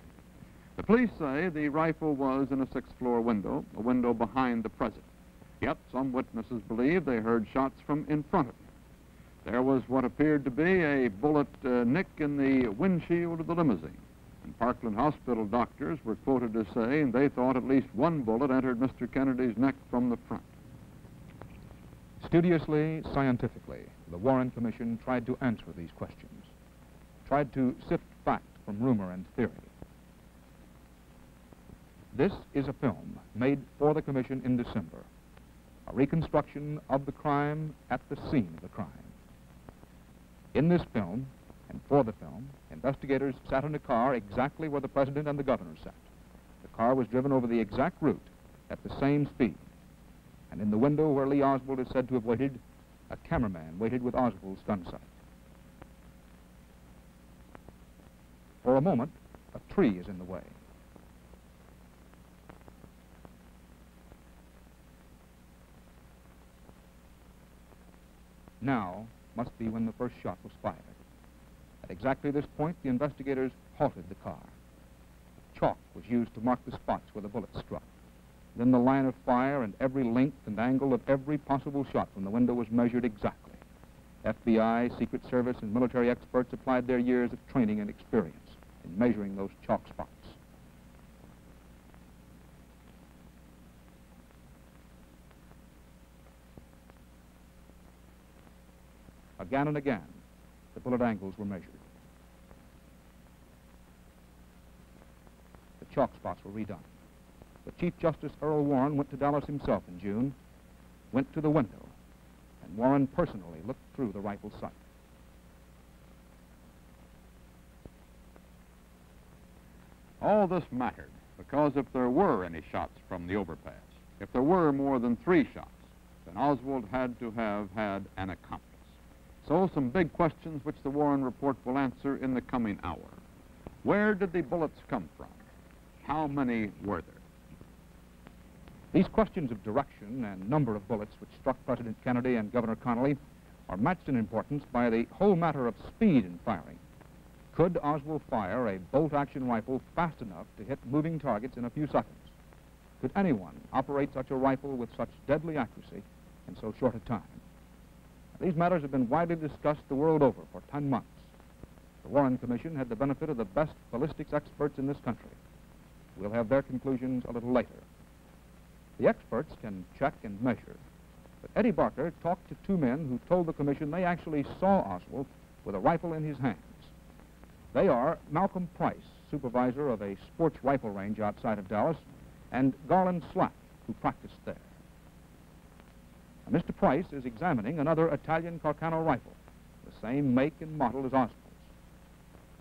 The police say the rifle was in a sixth-floor window, a window behind the president. Yet some witnesses believe they heard shots from in front of him. There was what appeared to be a bullet uh, nick in the windshield of the limousine. And Parkland Hospital doctors were quoted as saying they thought at least one bullet entered Mister Kennedy's neck from the front. Studiously, scientifically, the Warren Commission tried to answer these questions, tried to sift fact from rumor and theory. This is a film made for the Commission in December, a reconstruction of the crime at the scene of the crime. In this film, and for the film, investigators sat in a car exactly where the president and the governor sat. The car was driven over the exact route at the same speed. And in the window where Lee Oswald is said to have waited, a cameraman waited with Oswald's gun sight. For a moment, a tree is in the way. Now must be when the first shot was fired. At exactly this point, the investigators halted the car. Chalk was used to mark the spots where the bullet struck. Then the line of fire and every length and angle of every possible shot from the window was measured exactly. F B I, Secret Service, and military experts applied their years of training and experience in measuring those chalk spots. Again and again, the bullet angles were measured. The chalk spots were redone. But Chief Justice Earl Warren went to Dallas himself in June, went to the window, and Warren personally looked through the rifle sight. All this mattered because if there were any shots from the overpass, if there were more than three shots, then Oswald had to have had an accomplice. So some big questions which the Warren Report will answer in the coming hour. Where did the bullets come from? How many were there? These questions of direction and number of bullets which struck President Kennedy and Governor Connally are matched in importance by the whole matter of speed in firing. Could Oswald fire a bolt-action rifle fast enough to hit moving targets in a few seconds? Could anyone operate such a rifle with such deadly accuracy in so short a time? These matters have been widely discussed the world over for ten months. The Warren Commission had the benefit of the best ballistics experts in this country. We'll have their conclusions a little later. The experts can check and measure. But Eddie Barker talked to two men who told the commission they actually saw Oswald with a rifle in his hands. They are Malcolm Price, supervisor of a sports rifle range outside of Dallas, and Garland Slack, who practiced there. Now, Mister Price is examining another Italian Carcano rifle, the same make and model as Oswald's.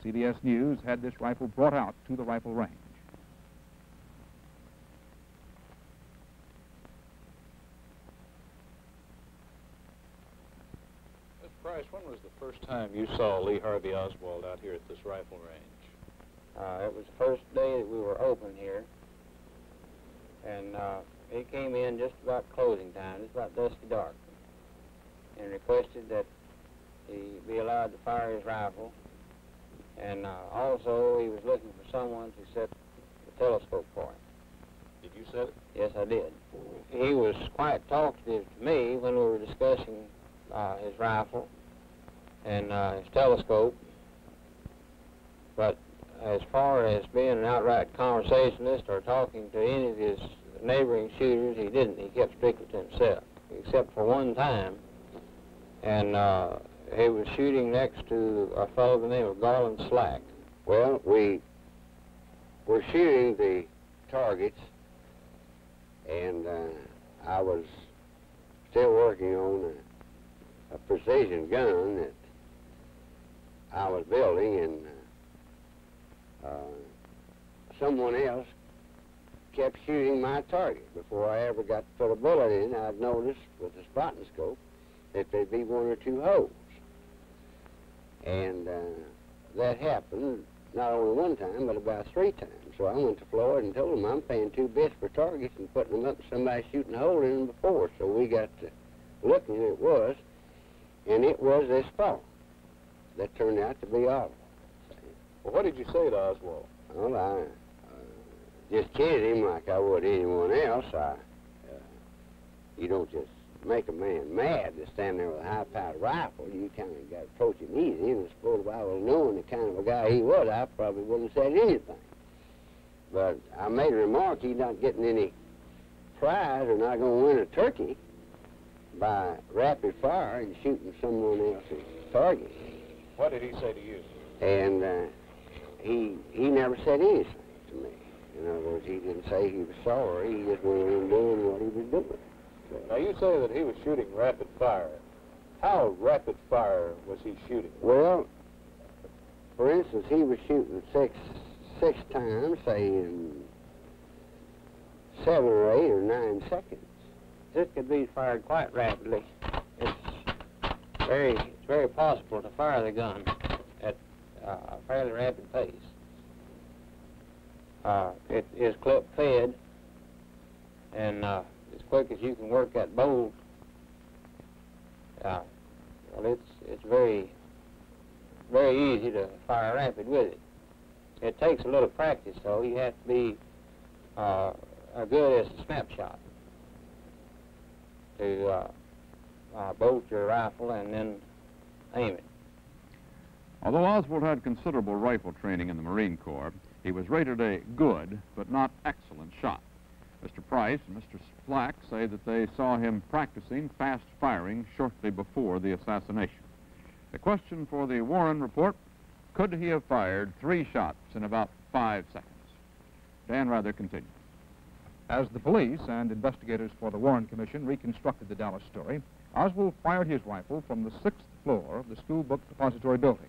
C B S News had this rifle brought out to the rifle range. When was the first time you saw Lee Harvey Oswald out here at this rifle range? Uh, it was the first day that we were open here, and uh, he came in just about closing time, just about dusky dark, and requested that he be allowed to fire his rifle, and uh, also he was looking for someone to set the telescope for him. Did you set it? Yes, I did. He was quite talkative to me when we were discussing Uh, his rifle and uh, his telescope, but as far as being an outright conversationalist or talking to any of his neighboring shooters, he didn't. He kept strictly to himself, except for one time, and uh, he was shooting next to a fellow by the name of Garland Slack. Well, we were shooting the targets, and uh, I was still working on the a precision gun that I was building, and uh, uh, someone else kept shooting my target. Before I ever got to put a bullet in, I'd noticed with the spotting scope that there'd be one or two holes. And uh, that happened not only one time, but about three times. So I went to Florida and told them I'm paying two bits for targets and putting them up to somebody shooting a hole in them before. So we got to looking, it was, and it was this fall that turned out to be Oswald. Well, what did you say to Oswald? Well, I uh, just kidded him like I would anyone else. I, uh, you don't just make a man mad to stand there with a high-powered rifle. You kind of got to approach him easy, and I suppose if I was knowing the kind of a guy he was, I probably wouldn't have said anything. But I made a remark, he's not getting any prize or not going to win a turkey by rapid fire and shooting someone else's target. What did he say to you? And uh, he he never said anything to me. In other words, he didn't say he was sorry, he just went on doing what he was doing. So. Now, you say that he was shooting rapid fire. How rapid fire was he shooting? Well, for instance, he was shooting six, six times, say, in seven or eight or nine seconds. This could be fired quite rapidly. It's very, it's very possible to fire the gun at uh, a fairly rapid pace. Uh, it is clip-fed, and uh, as quick as you can work that bolt, uh, well, it's it's very, very easy to fire rapid with it. It takes a little practice, though. You have to be uh, as good as a snapshot to uh, uh, bolt your rifle and then aim it. Although Oswald had considerable rifle training in the Marine Corps, he was rated a good but not excellent shot. Mister Price and Mister Slack say that they saw him practicing fast firing shortly before the assassination. The question for the Warren Report, could he have fired three shots in about five seconds? Dan Rather continues. As the police and investigators for the Warren Commission reconstructed the Dallas story, Oswald fired his rifle from the sixth floor of the School Book Depository building.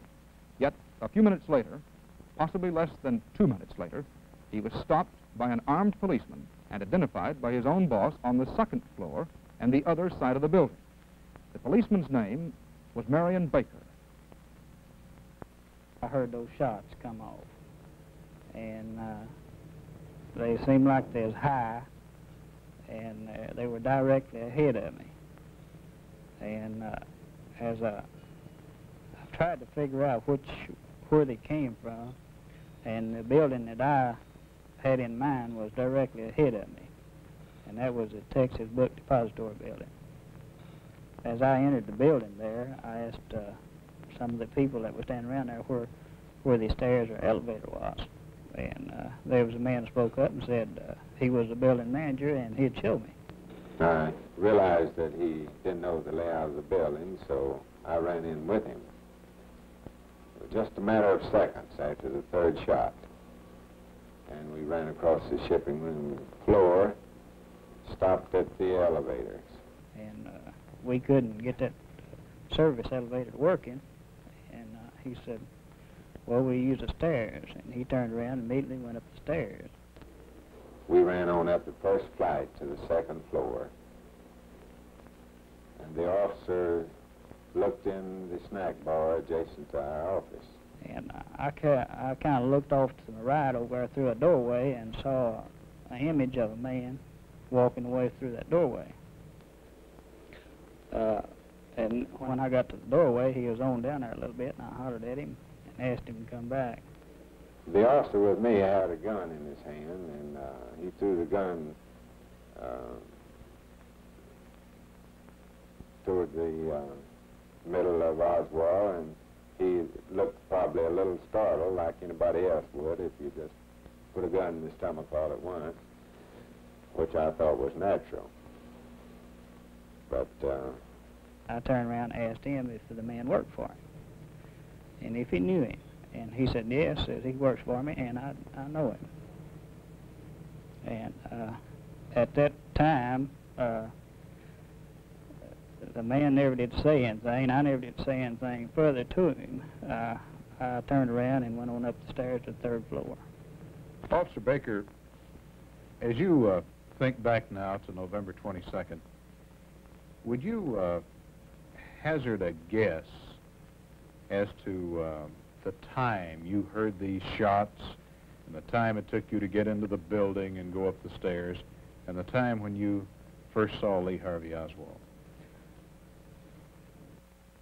Yet, a few minutes later, possibly less than two minutes later, he was stopped by an armed policeman and identified by his own boss on the second floor and the other side of the building. The policeman's name was Marion Baker. I heard those shots come off, and uh, they seemed like they was high, and uh, they were directly ahead of me. And uh, as I, I tried to figure out which where they came from, and the building that I had in mind was directly ahead of me, and that was the Texas Book Depository building. As I entered the building there, I asked uh, some of the people that were standing around there where, where the stairs or elevator was. And uh, there was a man who spoke up and said uh, he was the building manager and he'd show me. I realized that he didn't know the layout of the building, so I ran in with him. It was just a matter of seconds after the third shot. And we ran across the shipping room floor, stopped at the elevators. And uh, we couldn't get that service elevator working. And uh, he said, well, we use the stairs. And he turned around and immediately went up the stairs. We ran on up the first flight to the second floor. And the officer looked in the snack bar adjacent to our office. And I, I kind of looked off to the right over there through a doorway and saw an image of a man walking away through that doorway. Uh, And when I got to the doorway, he was on down there a little bit, and I hollered at him and asked him to come back. The officer with me had a gun in his hand, and uh, he threw the gun uh, toward the uh, middle of Oswald, and he looked probably a little startled, like anybody else would if you just put a gun in the stomach all at once, which I thought was natural. But Uh, I turned around and asked him if the man worked for him and if he knew him. And he said, yes, says he works for me and I, I know him. And uh, at that time, uh, the man never did say anything. I never did say anything further to him. Uh, I turned around and went on up the stairs to the third floor. Officer Baker, as you uh, think back now to November twenty-second, would you Uh, hazard a guess as to uh, the time you heard these shots and the time it took you to get into the building and go up the stairs and the time when you first saw Lee Harvey Oswald?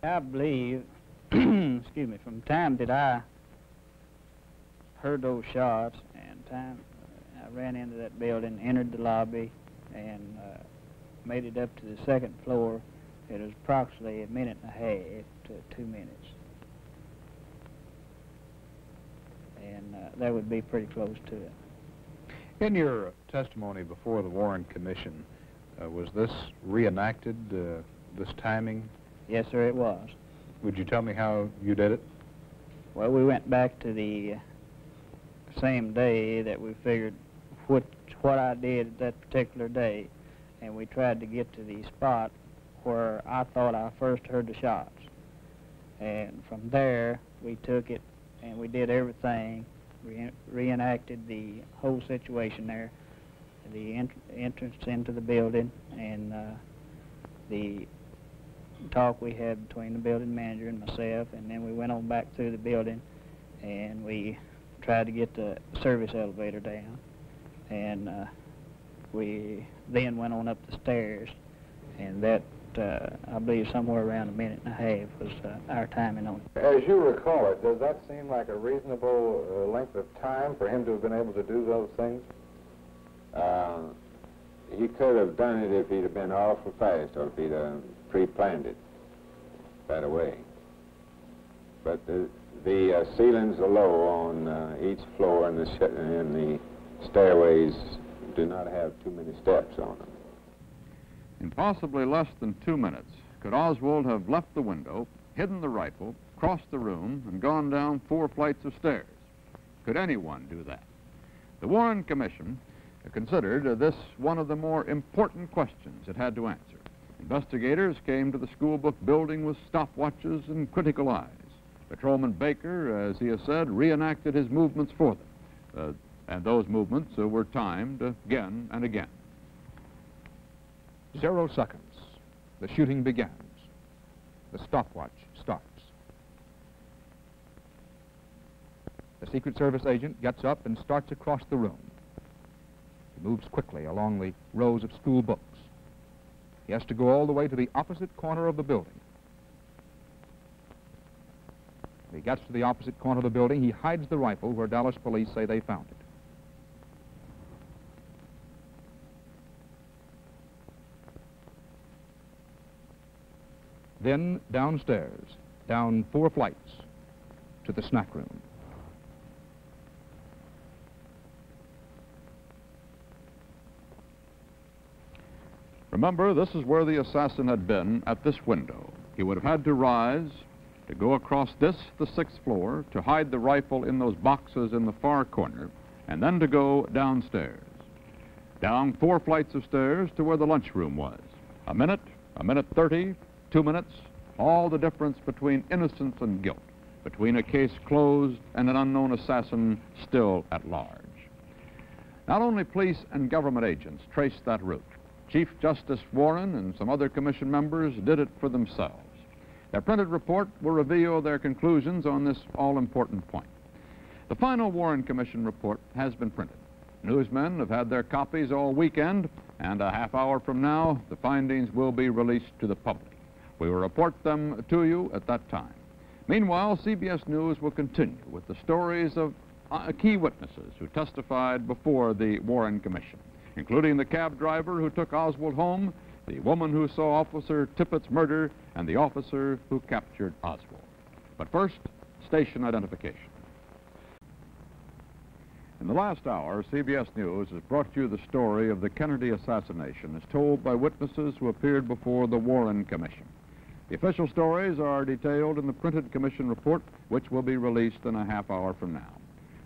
I believe, excuse me, from the time that I heard those shots and time I ran into that building, entered the lobby, and uh, made it up to the second floor, it was approximately a minute and a half to two minutes. And uh, that would be pretty close to it. In your testimony before the Warren Commission, uh, was this reenacted, uh, this timing? Yes, sir, it was. Would you tell me how you did it? Well, we went back to the same day that we figured what, what I did that particular day, and we tried to get to the spot where I thought I first heard the shots. And from there, we took it and we did everything, re reenacted the whole situation there, the ent entrance into the building, and uh, the talk we had between the building manager and myself, and then we went on back through the building, and we tried to get the service elevator down, and uh, we then went on up the stairs, and that, uh, I believe, somewhere around a minute and a half was uh, our timing on it. As you recall it, does that seem like a reasonable uh, length of time for him to have been able to do those things? Uh, he could have done it if he'd have been awful fast, or if he'd have pre-planned it that way. But the, the uh, ceilings are low on uh, each floor, and the, sh and the stairways do not have too many steps on them. In possibly less than two minutes, could Oswald have left the window, hidden the rifle, crossed the room, and gone down four flights of stairs? Could anyone do that? The Warren Commission considered uh, this one of the more important questions it had to answer. Investigators came to the schoolbook building with stopwatches and critical eyes. Patrolman Baker, as he has said, reenacted his movements for them, uh, and those movements uh, were timed again and again. Zero seconds. The shooting begins. The stopwatch starts. The Secret Service agent gets up and starts across the room. He moves quickly along the rows of school books. He has to go all the way to the opposite corner of the building. When he gets to the opposite corner of the building, he hides the rifle where Dallas police say they found it. Then downstairs, down four flights, to the snack room. Remember, this is where the assassin had been, at this window. He would have had to rise, to go across this, the sixth floor, to hide the rifle in those boxes in the far corner, and then to go downstairs. Down four flights of stairs to where the lunchroom was. A minute, a minute thirty, two minutes, all the difference between innocence and guilt, between a case closed and an unknown assassin still at large. Not only police and government agents traced that route. Chief Justice Warren and some other commission members did it for themselves. Their printed report will reveal their conclusions on this all-important point. The final Warren Commission report has been printed. Newsmen have had their copies all weekend, and a half hour from now, the findings will be released to the public. We will report them to you at that time. Meanwhile, C B S News will continue with the stories of uh, key witnesses who testified before the Warren Commission, including the cab driver who took Oswald home, the woman who saw Officer Tippett's murder, and the officer who captured Oswald. But first, station identification. In the last hour, C B S News has brought you the story of the Kennedy assassination as told by witnesses who appeared before the Warren Commission. The official stories are detailed in the printed commission report, which will be released in a half hour from now.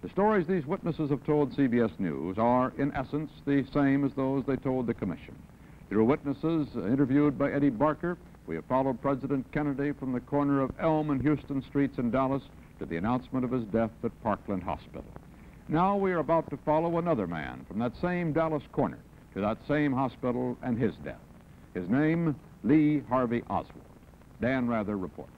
The stories these witnesses have told C B S News are, in essence, the same as those they told the commission. Through witnesses interviewed by Eddie Barker, we have followed President Kennedy from the corner of Elm and Houston Streets in Dallas to the announcement of his death at Parkland Hospital. Now we are about to follow another man from that same Dallas corner to that same hospital and his death. His name, Lee Harvey Oswald. Dan Rather reports.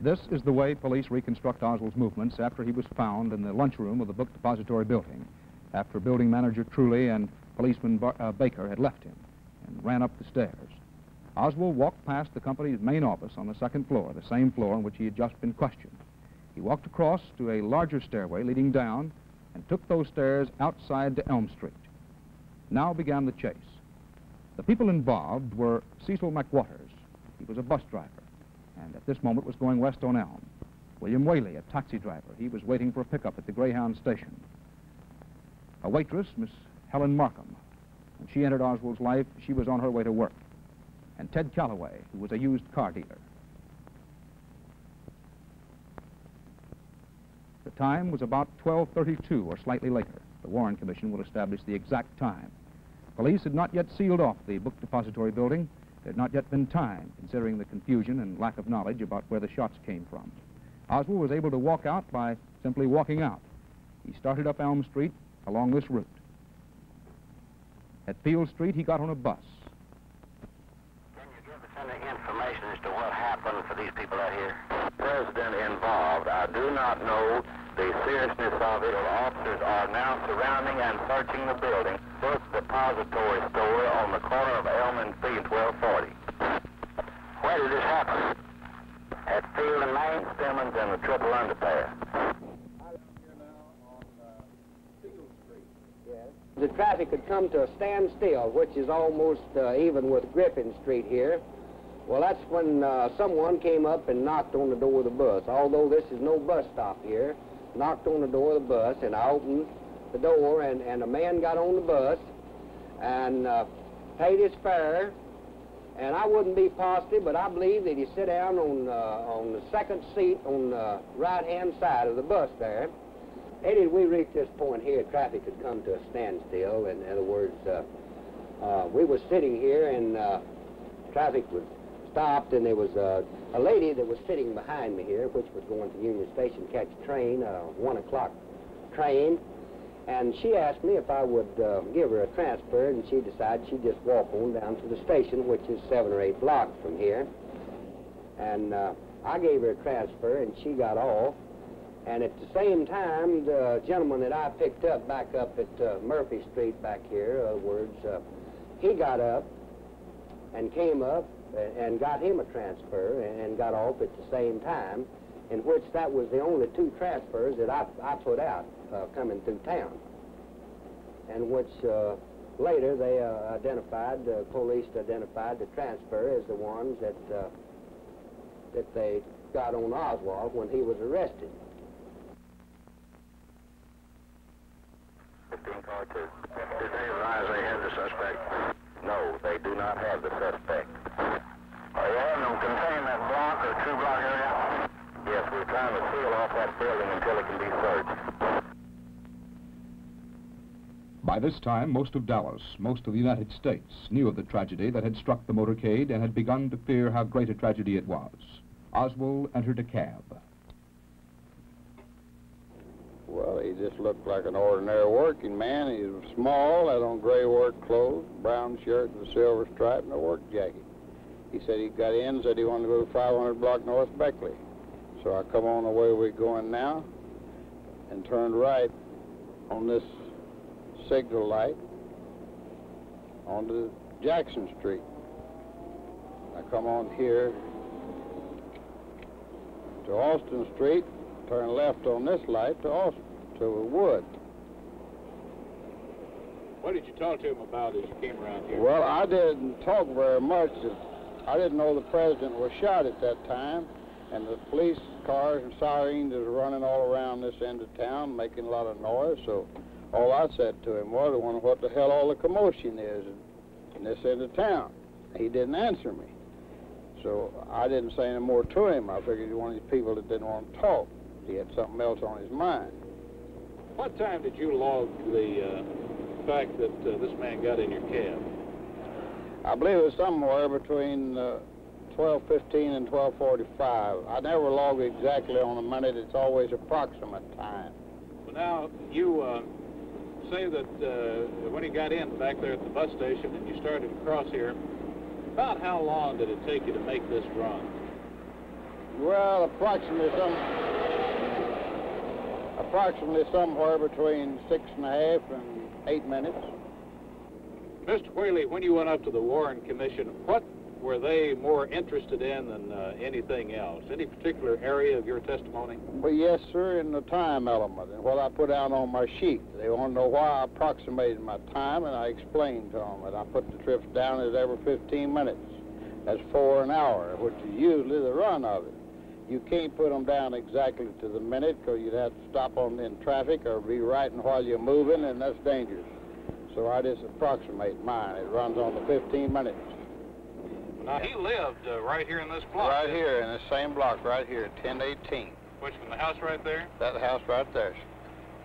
This is the way police reconstruct Oswald's movements after he was found in the lunchroom of the Book Depository building, after building manager Truly and policeman Bar uh, Baker had left him and ran up the stairs. Oswald walked past the company's main office on the second floor, the same floor on which he had just been questioned. He walked across to a larger stairway leading down and took those stairs outside to Elm Street. Now began the chase. The people involved were Cecil McWaters. He was a bus driver, and at this moment was going west on Elm. William Whaley, a taxi driver. He was waiting for a pickup at the Greyhound station. A waitress, Miss Helen Markham. When she entered Oswald's life, she was on her way to work. And Ted Calloway, who was a used car dealer. The time was about twelve thirty-two, or slightly later. The Warren Commission will establish the exact time. Police had not yet sealed off the Book Depository building. There had not yet been time, considering the confusion and lack of knowledge about where the shots came from. Oswald was able to walk out by simply walking out. He started up Elm Street along this route. At Field Street, he got on a bus. Can you give us any information as to what happened for these people out here? President involved. I do not know the seriousness of it. Officers are now surrounding and searching the building. Book Depository store on the corner of Elm and Field, twelve forty. Where did this happen? At Field and Main, Simmons, and the Triple Underpass. The traffic had come to a standstill, which is almost uh, even with Griffin Street here. Well, that's when uh, someone came up and knocked on the door of the bus. Although this is no bus stop here, knocked on the door of the bus, and I opened the door, and, and a man got on the bus and uh, paid his fare. And I wouldn't be positive, but I believe that he sat down on, uh, on the second seat on the right-hand side of the bus there. Eddie, we reached this point here, traffic had come to a standstill. In other words, uh, uh, we were sitting here, and uh, traffic was stopped, and there was uh, a lady that was sitting behind me here, which was going to Union Station to catch a train, a one o'clock train, and she asked me if I would uh, give her a transfer, and she decided she'd just walk on down to the station, which is seven or eight blocks from here, and uh, I gave her a transfer, and she got off. And at the same time, the gentleman that I picked up back up at uh, Murphy Street back here, uh, words, uh, he got up and came up and, and got him a transfer and, and got off at the same time, in which that was the only two transfers that I, I put out uh, coming through town, and which uh, later they uh, identified, the police identified the transfer as the ones that, uh, that they got on Oswald when he was arrested. fifteen car two. Did they advise they had the suspect? No, they do not have the suspect. Are you having them contain that block or two block area? Yes, we're trying to seal off that building until it can be searched. By this time, most of Dallas, most of the United States, knew of the tragedy that had struck the motorcade and had begun to fear how great a tragedy it was. Oswald entered a cab. Well, he just looked like an ordinary working man. He was small, had on gray work clothes, brown shirt with a silver stripe, and a work jacket. He said he got in, said he wanted to go to five hundred block North Beckley. So I come on the way we're going now and turned right on this signal light onto Jackson Street. I come on here to Austin Street, turn left on this light to Austin, to a wood. What did you talk to him about as you came around here? Well, I didn't talk very much. I didn't know the president was shot at that time, and the police cars and sirens was running all around this end of town, making a lot of noise, so all I said to him was, I wonder what the hell all the commotion is in this end of town. He didn't answer me, so I didn't say any more to him. I figured he was one of these people that didn't want to talk. He had something else on his mind. What time did you log the uh, fact that uh, this man got in your cab? I believe it was somewhere between uh, twelve fifteen and twelve forty-five. I never log exactly on a minute. It's always approximate time. Well, now, you uh, say that uh, when he got in back there at the bus station and you started to cross here, About how long did it take you to make this run? Well, approximately some, approximately somewhere between six and a half and eight minutes. Mister Whaley, when you went up to the Warren Commission, what were they more interested in than uh, anything else? Any particular area of your testimony? Well, yes, sir, in the time element, and what I put out on my sheet. They want to know why I approximated my time, and I explained to them that I put the trips down as every fifteen minutes. That's four an hour, which is usually the run of it. You can't put them down exactly to the minute, because you'd have to stop them in traffic or be writing while you're moving, and that's dangerous. So I just approximate mine. It runs on the fifteen minutes. Now, he lived uh, right here in this block. Right here, in the same block, right here, ten eighteen. Which, from the house right there? That house right there.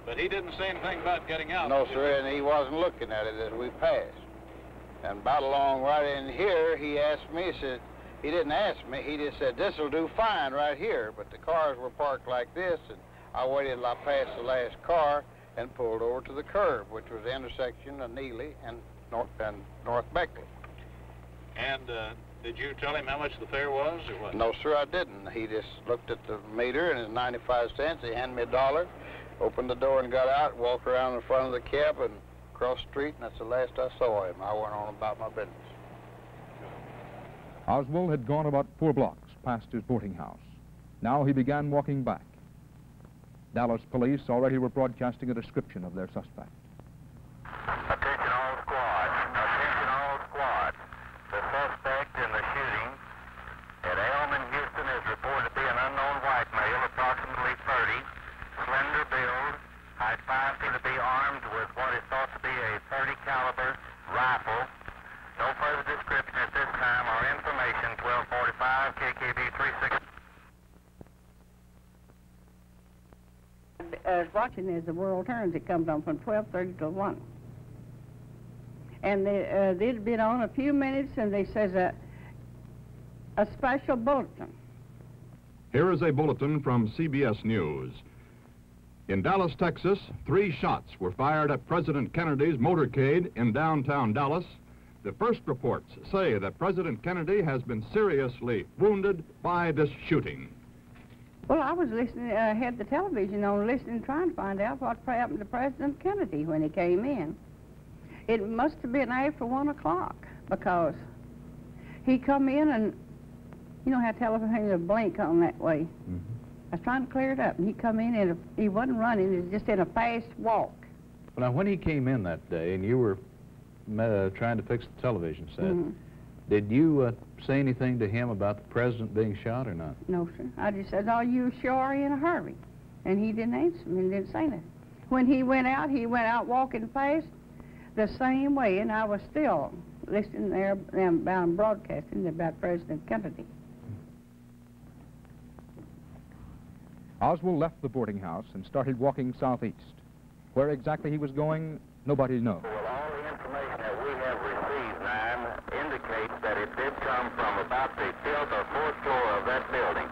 But he didn't say anything about getting out? No, sir, and he wasn't looking at it as we passed. And about along right in here, he asked me, he said, he didn't ask me, he just said, this'll do fine right here. But the cars were parked like this, and I waited till I passed the last car and pulled over to the curb, which was the intersection of Neely and North, and North Beckley. And uh, did you tell him how much the fare was or what? No, sir, I didn't. He just looked at the meter and it was ninety-five cents. He handed me a dollar, opened the door and got out, walked around in front of the cab and across the street, and that's the last I saw him. I went on about my business. Oswald had gone about four blocks past his boarding house. Now he began walking back. Dallas police already were broadcasting a description of their suspect. Attention all squads. Attention all squads. The suspect in the shooting at Elm in Houston is reported to be an unknown white male, approximately thirty, slender build, height five feet, to be armed with what is thought to be a thirty caliber rifle. No further description at this time or information. Twelve forty-five K K B three six. As watching as the world turns, it comes on from twelve thirty to one. And they, uh, they'd been on a few minutes, and they says a, a special bulletin. Here is a bulletin from C B S News. In Dallas, Texas, three shots were fired at President Kennedy's motorcade in downtown Dallas. The first reports say that President Kennedy has been seriously wounded by this shooting. Well, I was listening, uh, had the television on, listening, trying to find out what happened to President Kennedy when he came in. It must have been after one o'clock, because he come in and, you know how television will blink on that way. Mm-hmm. I was trying to clear it up, and he come in and he wasn't running, he was just in a fast walk. Well, now, when he came in that day and you were uh, trying to fix the television set, mm-hmm. did you uh, say anything to him about the president being shot or not? No, sir. I just said, oh, you sure are in a hurry. And he didn't answer me and didn't say nothing. When he went out, he went out walking fast, the same way, and I was still listening there and broadcasting about President Kennedy. Oswald left the boarding house and started walking southeast. Where exactly he was going, nobody knows. Well, all the information that we have received, Nine, indicates that it did come from about the fifth or fourth floor of that building.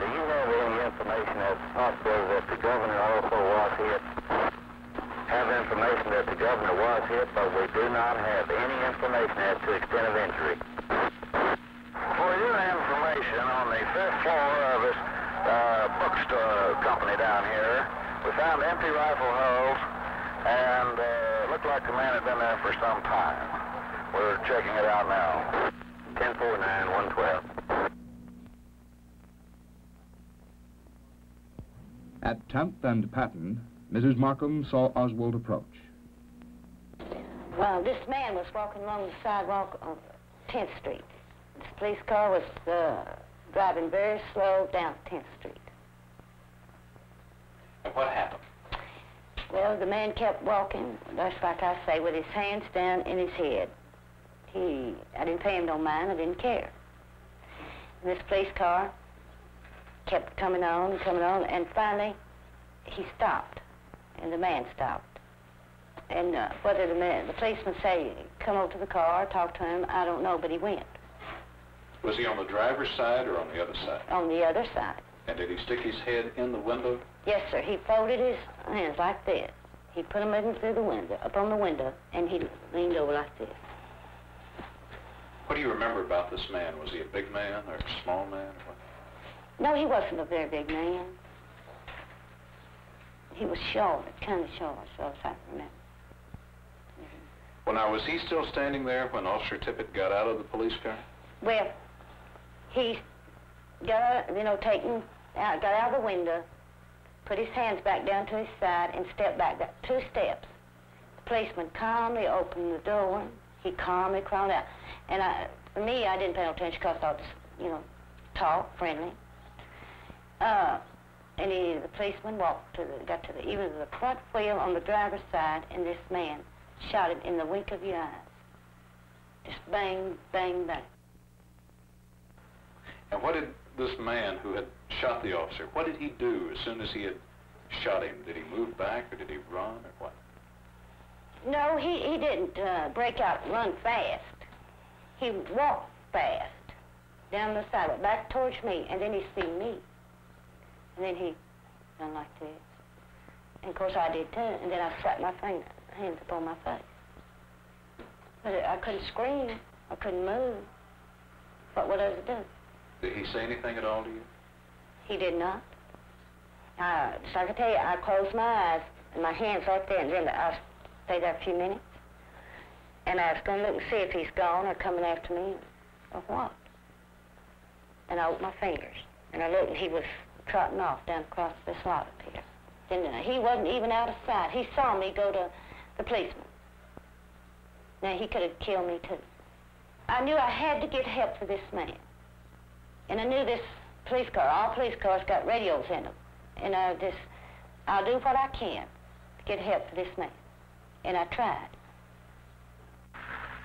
Do you have any information that's possible that the governor also was hit? Have information that the governor was hit, but we do not have any information as to extent of injury. For your information, on the fifth floor of this uh, bookstore company down here, we found empty rifle hulls, and uh, looked like the man had been there for some time. We're checking it out now. ten forty-nine, one twelve. At tenth and Patton, Missus Markham saw Oswald approach. Well, this man was walking along the sidewalk on tenth street. This police car was uh, driving very slow down tenth street. What happened? Well, the man kept walking, just like I say, with his hands down in his head. He, I didn't pay him no mind, I didn't care. And this police car kept coming on and coming on, and finally he stopped. And the man stopped. And uh, whether the man, the policeman say, come over to the car, talk to him, I don't know, but he went. Was he on the driver's side or on the other side? On the other side. And did he stick his head in the window? Yes, sir. He folded his hands like this. He put them in through the window, up on the window, and he leaned over like this. What do you remember about this man? Was he a big man or a small man? Or what? No, he wasn't a very big man. He was short, kind of short, so I can't remember. Mm-hmm. Well, now, was he still standing there when Officer Tippett got out of the police car? Well, he got out, you know, taken out, got out of the window, put his hands back down to his side, and stepped back two steps. The policeman calmly opened the door. He calmly crawled out. And I, for me, I didn't pay no attention because I was, you know, talk, friendly. Uh, and he, the policeman walked to the, got to the, even to the front wheel on the driver's side, and this man shot him in the wink of your eyes. Just bang, bang, bang. And what did this man who had shot the officer, what did he do as soon as he had shot him? Did he move back, or did he run, or what? No, he, he didn't uh, break out and run fast. He walked fast down the sidewalk, back towards me, and then he seen me. And then he done like this. And of course I did too, and then I slapped my finger, hands upon my face. But I couldn't scream, I couldn't move. What would I have done? Did he say anything at all to you? He did not. Uh, just like I tell you, I closed my eyes, and my hands right there, and then I stayed there a few minutes. And I was going to look and see if he's gone or coming after me or what. And I opened my fingers, and I looked, and he was trotting off down across this lot up here. And he wasn't even out of sight. He saw me go to the policeman. Now, he could have killed me, too. I knew I had to get help for this man. And I knew this police car, all police cars got radios in them. And I just, I'll do what I can to get help for this man. And I tried.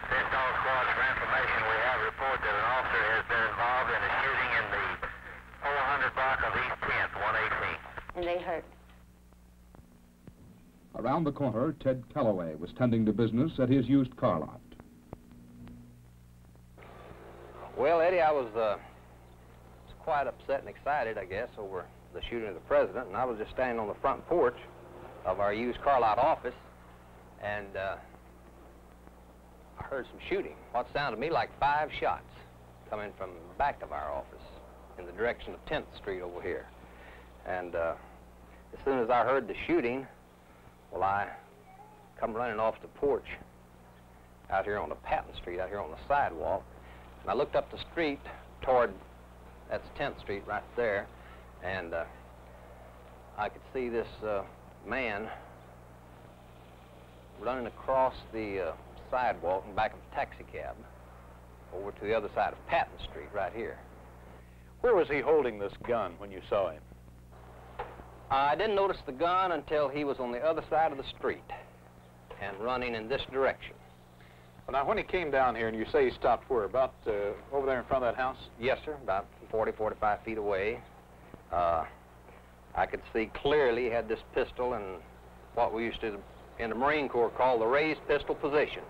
This dog squad, for information, we have report that an officer has been involved in a shooting in the four hundred block of East tenth, one eighteen. And they hurt me. Around the corner, Ted Calloway was tending to business at his used car lot. Well, Eddie, I was, uh, was quite upset and excited, I guess, over the shooting of the president, and I was just standing on the front porch of our used car lot office, and uh, I heard some shooting, what sounded to me like five shots coming from the back of our office in the direction of tenth Street over here. And uh, as soon as I heard the shooting, well, I come running off the porch out here on the Patton Street, out here on the sidewalk, and I looked up the street toward, that's tenth Street right there, and uh, I could see this uh, man running across the uh, sidewalk and back of a taxi cab over to the other side of Patton Street right here. Where was he holding this gun when you saw him? I didn't notice the gun until he was on the other side of the street and running in this direction. Well, now, when he came down here, and you say he stopped where? About uh, over there in front of that house? Yes, sir, about forty, forty-five feet away. Uh, I could see clearly he had this pistol in what we used to in the Marine Corps call the raised pistol position.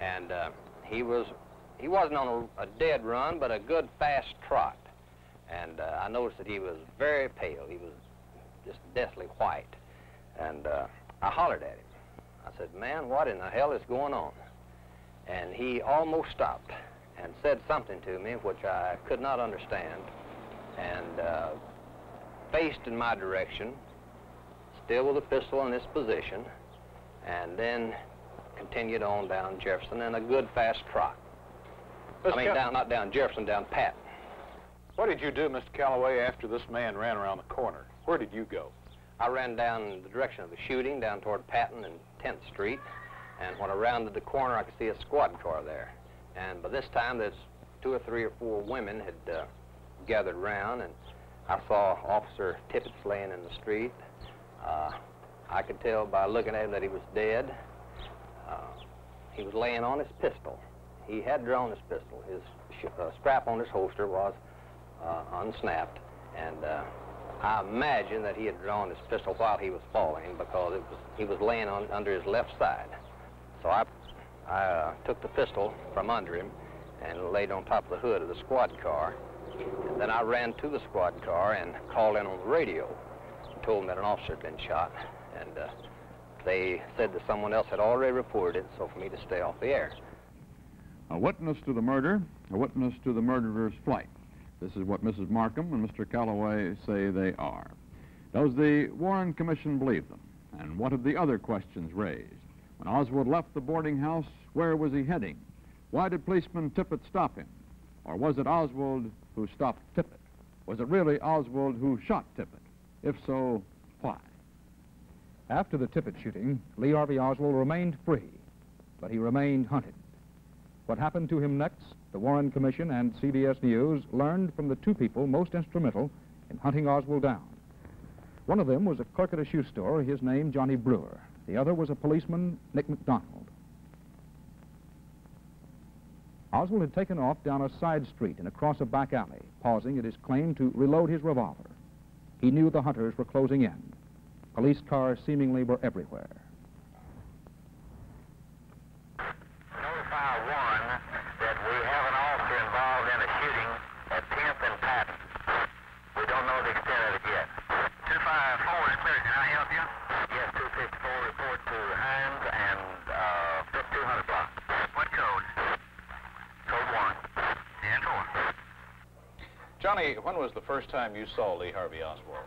And uh, he was, he wasn't on a, a dead run, but a good fast trot. And uh, I noticed that he was very pale. He was just deathly white. And uh, I hollered at him. I said, man, what in the hell is going on? And he almost stopped and said something to me, which I could not understand, and uh, faced in my direction, still with a pistol in this position, and then continued on down Jefferson in a good fast trot. Mister I mean, Cal down, not down Jefferson, down Patton. What did you do, Mister Calloway, after this man ran around the corner? Where did you go? I ran down in the direction of the shooting, down toward Patton and tenth Street, and when I rounded the corner, I could see a squad car there. And by this time, there's two or three or four women had uh, gathered around, and I saw Officer Tippett laying in the street. Uh, I could tell by looking at him that he was dead. Uh, he was laying on his pistol. He had drawn his pistol. His sh uh, strap on his holster was uh, unsnapped, and uh, I imagine that he had drawn his pistol while he was falling, because it was, he was laying on, under his left side. So I, I uh, took the pistol from under him and laid on top of the hood of the squad car. And then I ran to the squad car and called in on the radio and told them that an officer had been shot. And uh, they said that someone else had already reported it, so for me to stay off the air. a witness to the murder, a witness to the murderer's flight. This is what Missus Markham and Mister Calloway say they are. Does the Warren Commission believe them? And what of the other questions raised? When Oswald left the boarding house, where was he heading? Why did policeman Tippett stop him? Or was it Oswald who stopped Tippett? Was it really Oswald who shot Tippett? If so, why? After the Tippett shooting, Lee Harvey Oswald remained free, but he remained hunted. What happened to him next, the Warren Commission and C B S News learned from the two people most instrumental in hunting Oswald down. One of them was a clerk at a shoe store, his name Johnny Brewer. The other was a policeman, Nick McDonald. Oswald had taken off down a side street and across a back alley, pausing, it is claimed, to reload his revolver. He knew the hunters were closing in. Police cars seemingly were everywhere. Notify Warren that we have an officer involved in a shooting at tenth and Patton. We don't know the extent of it yet. two five four is clear. Can I help you? Yes, two fifty-four. Report to Hines and uh, two hundred block. What code? Code one. And one. Johnny, when was the first time you saw Lee Harvey Oswald?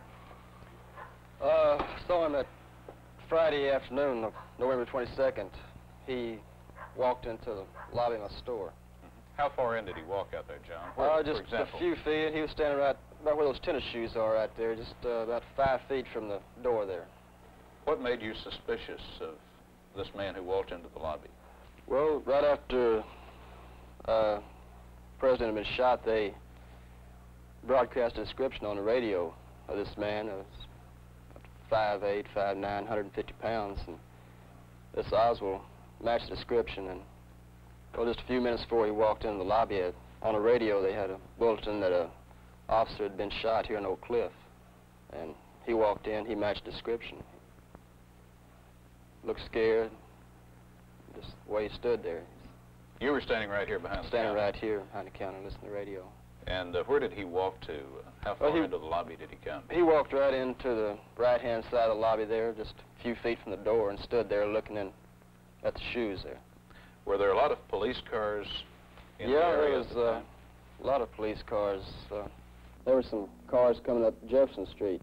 Uh, saw him that Friday afternoon of November twenty-second. He walked into the lobby of my store. Mm-hmm. How far in did he walk out there, John? Where, uh, just a few feet. He was standing right, right where those tennis shoes are right there, just uh, about five feet from the door there. What made you suspicious of this man who walked into the lobby? Well, right after uh, the president had been shot, they broadcast a description on the radio of this man. It was five eight, five nine, one hundred fifty pounds, and this Oswald matched the description, and well, just a few minutes before he walked into the lobby, at, on the radio they had a bulletin that an officer had been shot here in Oak Cliff, and he walked in, he matched the description. Looked scared, just the way he stood there. You were standing right here behind the counter? Standing right here behind the counter, listening to the radio. And uh, where did he walk to? How far well, he, into the lobby did he come? He walked right into the right-hand side of the lobby there, just a few feet from the door, and stood there looking in at the shoes there. Were there a lot of police cars in yeah, the area? Yeah, there was uh, a lot of police cars. Uh, there were some cars coming up Jefferson Street.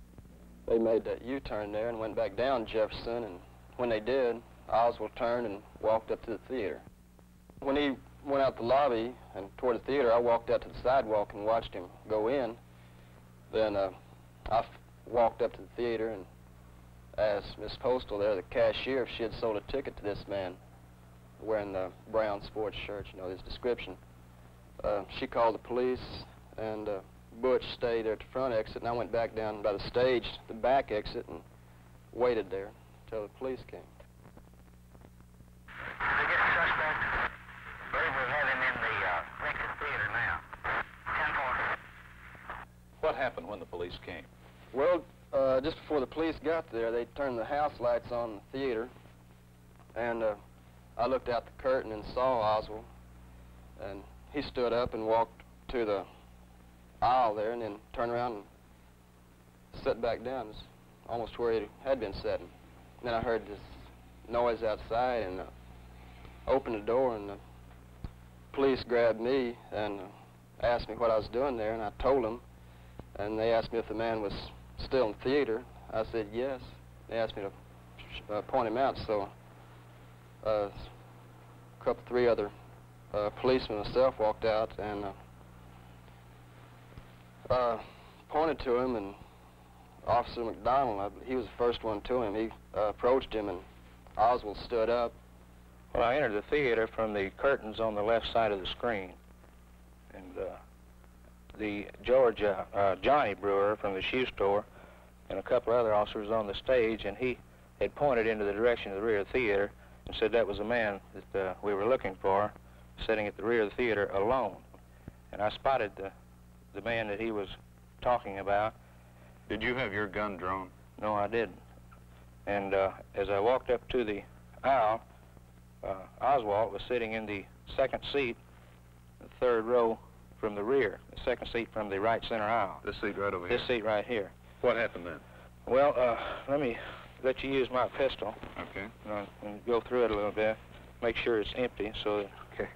They made that U-turn there and went back down Jefferson, and when they did, Oswald turned and walked up to the theater. When he went out the lobby and toward the theater, I walked out to the sidewalk and watched him go in. Then uh, I f walked up to the theater and asked Miss Postal there, the cashier, if she had sold a ticket to this man wearing the brown sports shirt, you know, his description. Uh, she called the police, and uh, Butch stayed there at the front exit, and I went back down by the stage to the back exit and waited there until the police came. Did they get the suspect? We have him in the uh, Texas Theater now. ten four. What happened when the police came? Well, uh, just before the police got there, they turned the house lights on in the theater, and uh, I looked out the curtain and saw Oswald, and he stood up and walked to the aisle there, and then turned around and sat back down, almost where he had been sitting. And then I heard this noise outside, and uh, opened the door, and. Uh, Police grabbed me and asked me what I was doing there, and I told them. And they asked me if the man was still in the theater. I said yes. They asked me to uh, point him out, so uh, a couple, three other uh, policemen myself walked out and uh, uh, pointed to him. And Officer McDonald, I, he was the first one to him. He uh, approached him, and Oswald stood up. Well, I entered the theater from the curtains on the left side of the screen, and uh, the Georgia, uh, Johnny Brewer from the shoe store and a couple other officers on the stage, and he had pointed into the direction of the rear of the theater and said that was the man that uh, we were looking for, sitting at the rear of the theater alone. And I spotted the, the man that he was talking about. Did you have your gun drawn? No, I didn't. And uh, as I walked up to the aisle, Uh, Oswald was sitting in the second seat, the third row from the rear, the second seat from the right center aisle. This seat right over here? This seat right here. What happened then? Well, uh, let me let you use my pistol. Okay. And, and go through it a little bit, make sure it's empty so that... Okay.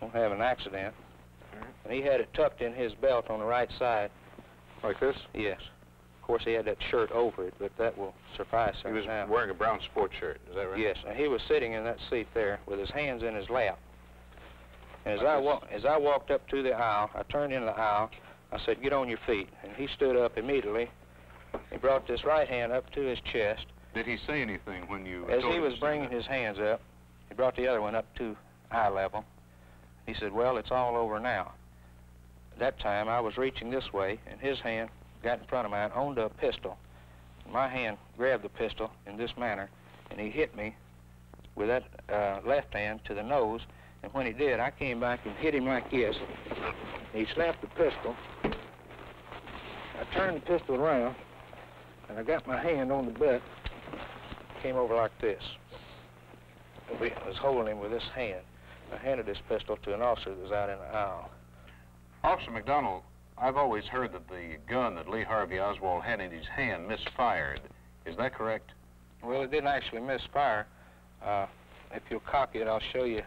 won't have an accident. Mm-hmm. And he had it tucked in his belt on the right side. Like this? Yes. Of course, he had that shirt over it, but that will suffice. He was now. wearing a brown sports shirt, is that right? Yes, and he was sitting in that seat there with his hands in his lap. And as I, I wa as I walked up to the aisle, I turned into the aisle, I said, get on your feet. And he stood up immediately. He brought this right hand up to his chest. Did he say anything when you... As he was bringing his hands up, he brought the other one up to eye level. He said, well, it's all over now. At that time, I was reaching this way, and his hand got in front of mine, owned a pistol. My hand grabbed the pistol in this manner, and he hit me with that uh, left hand to the nose, and when he did, I came back and hit him like this. He slapped the pistol. I turned the pistol around, and I got my hand on the butt, came over like this. I was holding him with this hand. I handed this pistol to an officer that was out in the aisle. Officer McDonald, I've always heard that the gun that Lee Harvey Oswald had in his hand misfired. Is that correct? Well, it didn't actually misfire. Uh, if you'll copy it, I'll show you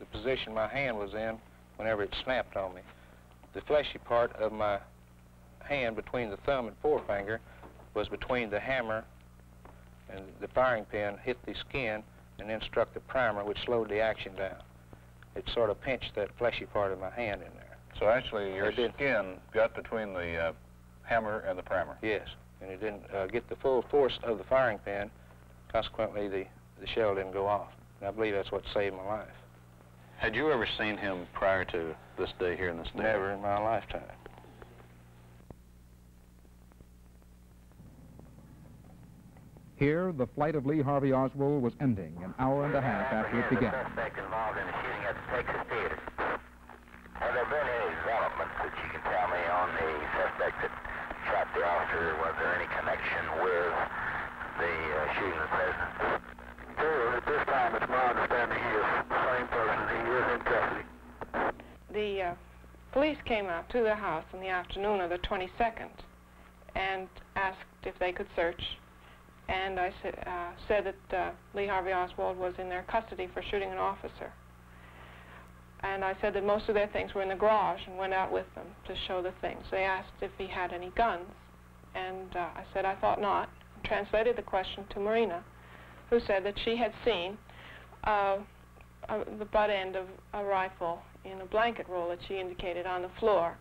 the position my hand was in whenever it snapped on me. The fleshy part of my hand between the thumb and forefinger was between the hammer and the firing pin, hit the skin, and then struck the primer, which slowed the action down. It sort of pinched that fleshy part of my hand in there. So actually, your skin got between the uh, hammer and the primer. Yes, and it didn't uh, get the full force of the firing pin. Consequently, the, the shell didn't go off. And I believe that's what saved my life. Had you ever seen him prior to this day here in this state? Never in my lifetime. Here, the flight of Lee Harvey Oswald was ending an hour and a half after it began. The suspect involved in the shooting at the Texas theater. Have there been any developments that you can tell me on the suspect that shot the officer? Was there any connection with the uh, shooting of the president? There, at this time, it's my understanding he is the same person. He is in custody. The uh, police came out to the house in the afternoon of the twenty-second and asked if they could search. And I said, uh, said that uh, Lee Harvey Oswald was in their custody for shooting an officer. And I said that most of their things were in the garage and went out with them to show the things. They asked if he had any guns, and uh, I said I thought not. Translated the question to Marina, who said that she had seen uh, uh, the butt end of a rifle in a blanket roll that she indicated on the floor,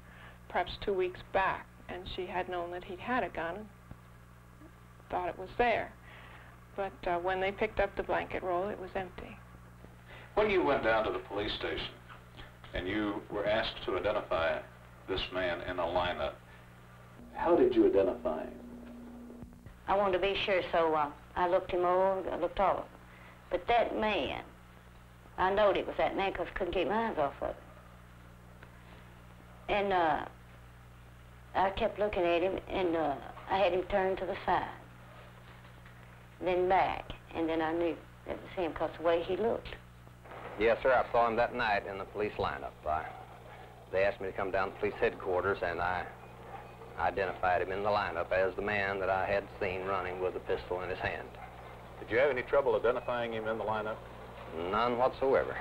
perhaps two weeks back, and she had known that he'd had a gun. Thought it was there, but uh, when they picked up the blanket roll, it was empty. When you went down to the police station and you were asked to identify this man in a lineup, how did you identify him? I wanted to be sure, so uh, I looked him over, I looked all over. But that man, I knowed it was that man because I couldn't keep my eyes off of him. And uh, I kept looking at him, and uh, I had him turn to the side. Then back, and then I knew it was him because the way he looked. Yes, sir, I saw him that night in the police lineup. I, they asked me to come down to police headquarters, and I identified him in the lineup as the man that I had seen running with a pistol in his hand. Did you have any trouble identifying him in the lineup? None whatsoever.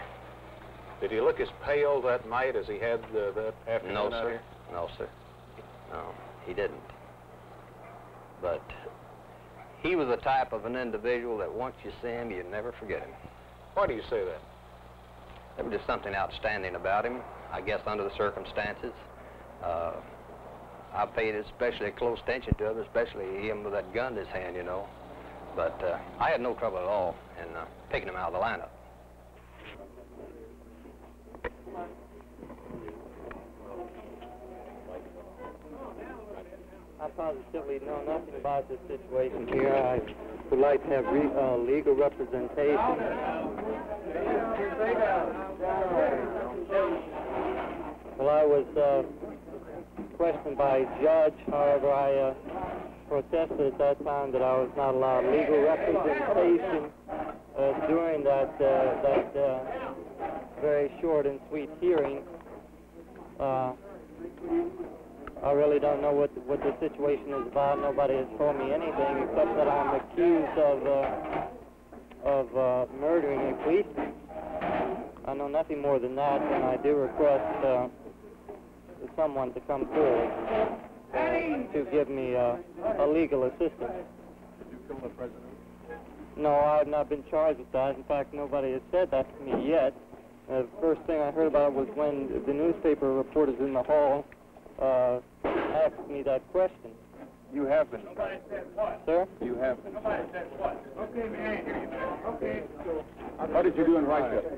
Did he look as pale that night as he had uh, that afternoon? No, sir. No, sir. No, he didn't. But he was the type of an individual that once you see him, you never forget him. Why do you say that? There was just something outstanding about him, I guess, under the circumstances. Uh, I paid especially close attention to him, especially him with that gun in his hand, you know. But uh, I had no trouble at all in uh, picking him out of the lineup. I positively know nothing about this situation here. I would like to have re uh, legal representation. Well, I was uh, questioned by a judge. However, I uh, protested at that time that I was not allowed legal representation uh, during that uh, that uh, very short and sweet hearing. Uh, I really don't know what the, what the situation is about. Nobody has told me anything except that I'm accused of uh, of uh, murdering a policeman. I know nothing more than that, and I do request uh, someone to come forward uh, to give me uh, a legal assistance. Did you kill the president? No, I have not been charged with that. In fact, nobody has said that to me yet. The first thing I heard about was when the newspaper reporters in the hall uh, asked me that question. You have been. Nobody said what? Sir? You have been. Nobody said what? Okay, man. Here you go. Okay. What did you do in Rikeville?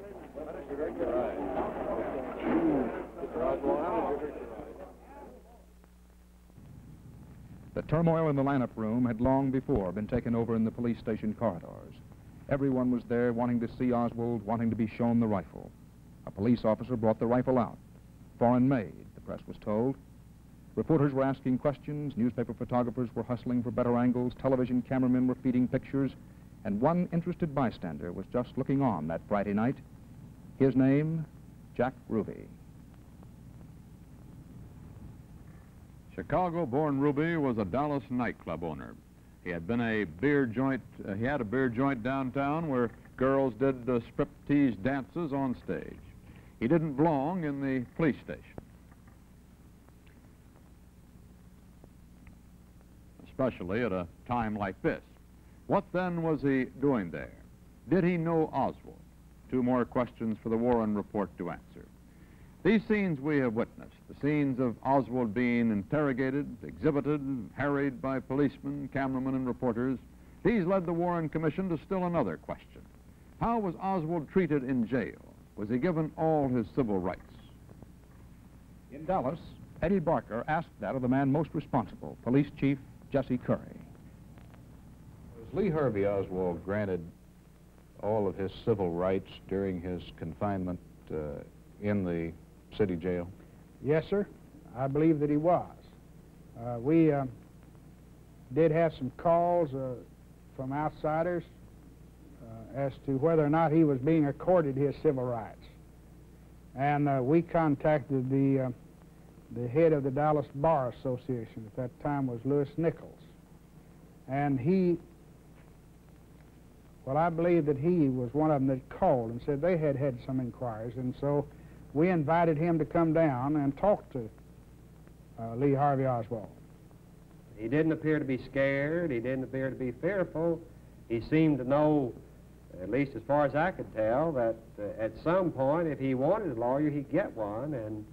The turmoil in the lineup room had long before been taken over in the police station corridors. Everyone was there wanting to see Oswald, wanting to be shown the rifle. A police officer brought the rifle out. Foreign made, the press was told. Reporters were asking questions, newspaper photographers were hustling for better angles, television cameramen were feeding pictures, and one interested bystander was just looking on that Friday night. His name, Jack Ruby. Chicago-born Ruby was a Dallas nightclub owner. He had been a beer joint, uh, he had a beer joint downtown where girls did uh, striptease dances on stage. He didn't belong in the police station. Especially at a time like this. What then was he doing there? Did he know Oswald? Two more questions for the Warren Report to answer. These scenes we have witnessed, the scenes of Oswald being interrogated, exhibited, harried by policemen, cameramen, and reporters, these led the Warren Commission to still another question. How was Oswald treated in jail? Was he given all his civil rights? In Dallas, Eddie Barker asked that of the man most responsible, Police Chief Jesse Curry. Was Lee Harvey Oswald granted all of his civil rights during his confinement uh, in the city jail? Yes, sir. I believe that he was. Uh, we um, did have some calls uh, from outsiders uh, as to whether or not he was being accorded his civil rights. And uh, we contacted the, uh, the head of the Dallas Bar Association at that time was Lewis Nichols. And he Well, I believe that he was one of them that called and said they had had some inquiries, and so we invited him to come down and talk to uh, Lee Harvey Oswald. He didn't appear to be scared. He didn't appear to be fearful. He seemed to know, at least as far as I could tell, that uh, at some point, if he wanted a lawyer, he'd get one, and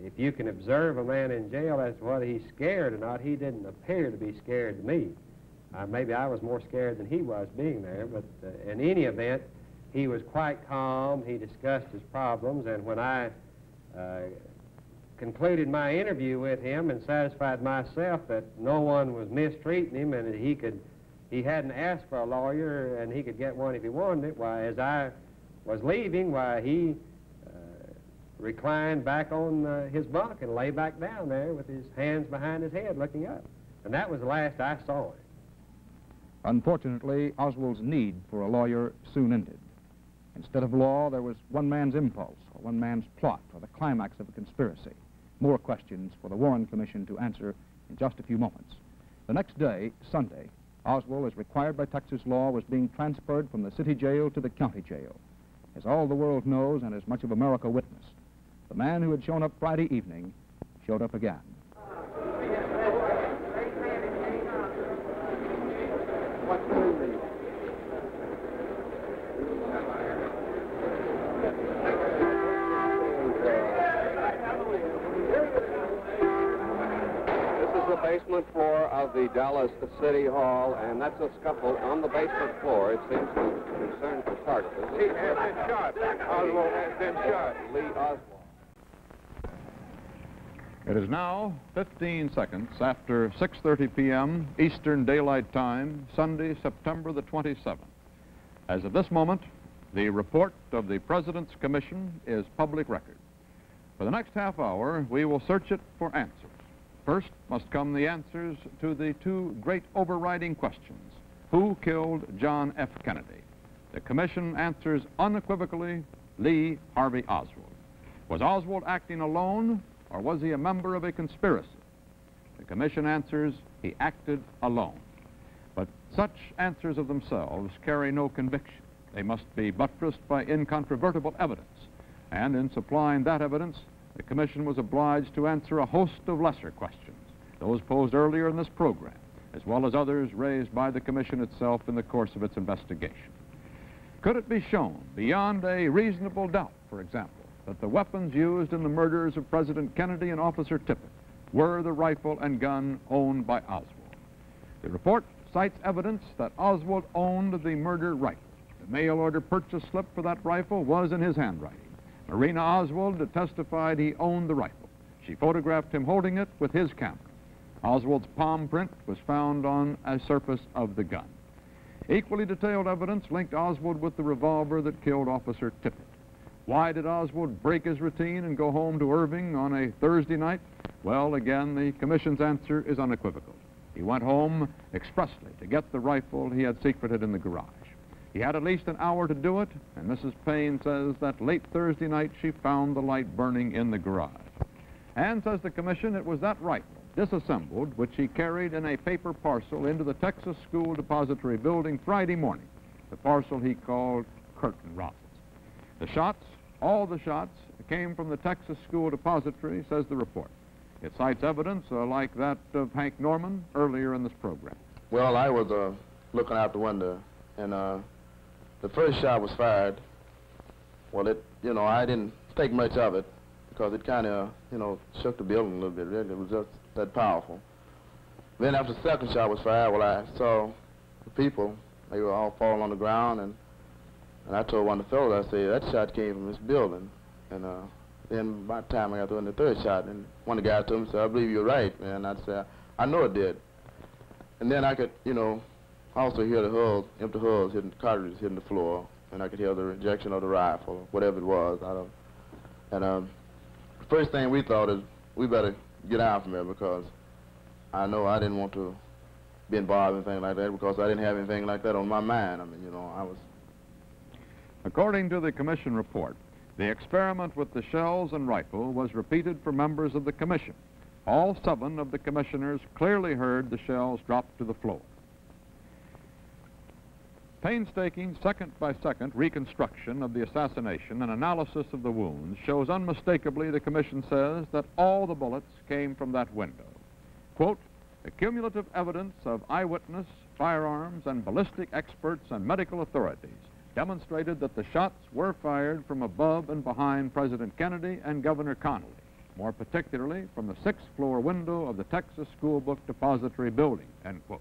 if you can observe a man in jail as to whether he's scared or not, he didn't appear to be scared to me. Uh, maybe I was more scared than he was being there, but uh, in any event, he was quite calm. He discussed his problems, and when I uh, concluded my interview with him and satisfied myself that no one was mistreating him and that he could, he hadn't asked for a lawyer and he could get one if he wanted it, why, as I was leaving, why, he uh, reclined back on uh, his bunk and lay back down there with his hands behind his head looking up. And that was the last I saw him. Unfortunately, Oswald's need for a lawyer soon ended. Instead of law, there was one man's impulse, or one man's plot, or the climax of a conspiracy. More questions for the Warren Commission to answer in just a few moments. The next day, Sunday, Oswald, as required by Texas law, was being transferred from the city jail to the county jail. As all the world knows, and as much of America witnessed, the man who had shown up Friday evening showed up again. Basement floor of the Dallas City Hall, and that's a scuffle on the basement floor. It seems to concern the Sarkis. He has been shot. Oswald has been shot. Lee Oswald. It is now fifteen seconds after six thirty p m Eastern Daylight Time, Sunday, September the twenty-seventh. As of this moment, the report of the President's Commission is public record. For the next half hour, we will search it for answers. First must come the answers to the two great overriding questions. Who killed John F. Kennedy? The commission answers unequivocally, Lee Harvey Oswald. Was Oswald acting alone, or was he a member of a conspiracy? The commission answers, he acted alone. But such answers of themselves carry no conviction. They must be buttressed by incontrovertible evidence. and in supplying that evidence, the Commission was obliged to answer a host of lesser questions, those posed earlier in this program, as well as others raised by the Commission itself in the course of its investigation. Could it be shown beyond a reasonable doubt, for example, that the weapons used in the murders of President Kennedy and Officer Tippit were the rifle and gun owned by Oswald? The report cites evidence that Oswald owned the murder rifle. The mail order purchase slip for that rifle was in his handwriting. Marina Oswald testified he owned the rifle. She photographed him holding it with his camera. Oswald's palm print was found on a surface of the gun. Equally detailed evidence linked Oswald with the revolver that killed Officer Tippit. Why did Oswald break his routine and go home to Irving on a Thursday night? Well, again, the Commission's answer is unequivocal. He went home expressly to get the rifle he had secreted in the garage. He had at least an hour to do it, and Missus Payne says that late Thursday night she found the light burning in the garage. And, says the Commission, it was that rifle, disassembled, which he carried in a paper parcel into the Texas School Depository building Friday morning, the parcel he called curtain rods. The shots, all the shots, came from the Texas School Depository, says the report. It cites evidence uh, like that of Hank Norman earlier in this program. Well, I was uh, looking out the window, and uh, the first shot was fired. Well, it, you know, I didn't think much of it because it kind of, you know, shook the building a little bit. Really, it was just that powerful. Then after the second shot was fired, well, I saw the people. They were all falling on the ground, and, and I told one of the fellows, I said, that shot came from this building. And uh, then by the time I got through in the third shot, and one of the guys told me, said, I believe you're right, man. I said, I know it did. And then I could, you know, I also hear the hulls, empty hulls hitting, cartridges hitting the floor, and I could hear the rejection of the rifle, whatever it was. I don't, and um, the first thing we thought is we better get out from here because I know I didn't want to be involved in anything like that because I didn't have anything like that on my mind. I mean, you know, I was... According to the Commission report, the experiment with the shells and rifle was repeated for members of the Commission. All seven of the commissioners clearly heard the shells drop to the floor. Painstaking second-by-second reconstruction of the assassination and analysis of the wounds shows unmistakably, the Commission says, that all the bullets came from that window. Quote, the cumulative evidence of eyewitness, firearms, and ballistic experts and medical authorities demonstrated that the shots were fired from above and behind President Kennedy and Governor Connally, more particularly from the sixth floor window of the Texas School Book Depository building, end quote.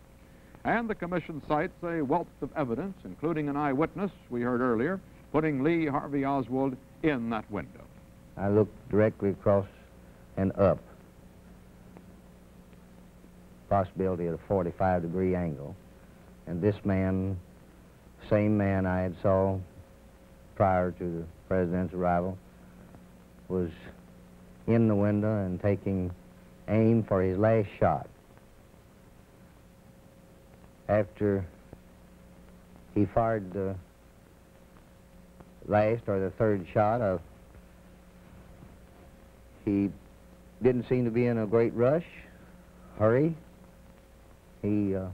And the Commission cites a wealth of evidence, including an eyewitness we heard earlier, putting Lee Harvey Oswald in that window. I looked directly across and up, possibility at a forty-five degree angle, and this man, same man I had saw prior to the President's arrival, was in the window and taking aim for his last shot. After he fired the last or the third shot, uh, he didn't seem to be in a great rush, hurry. He uh,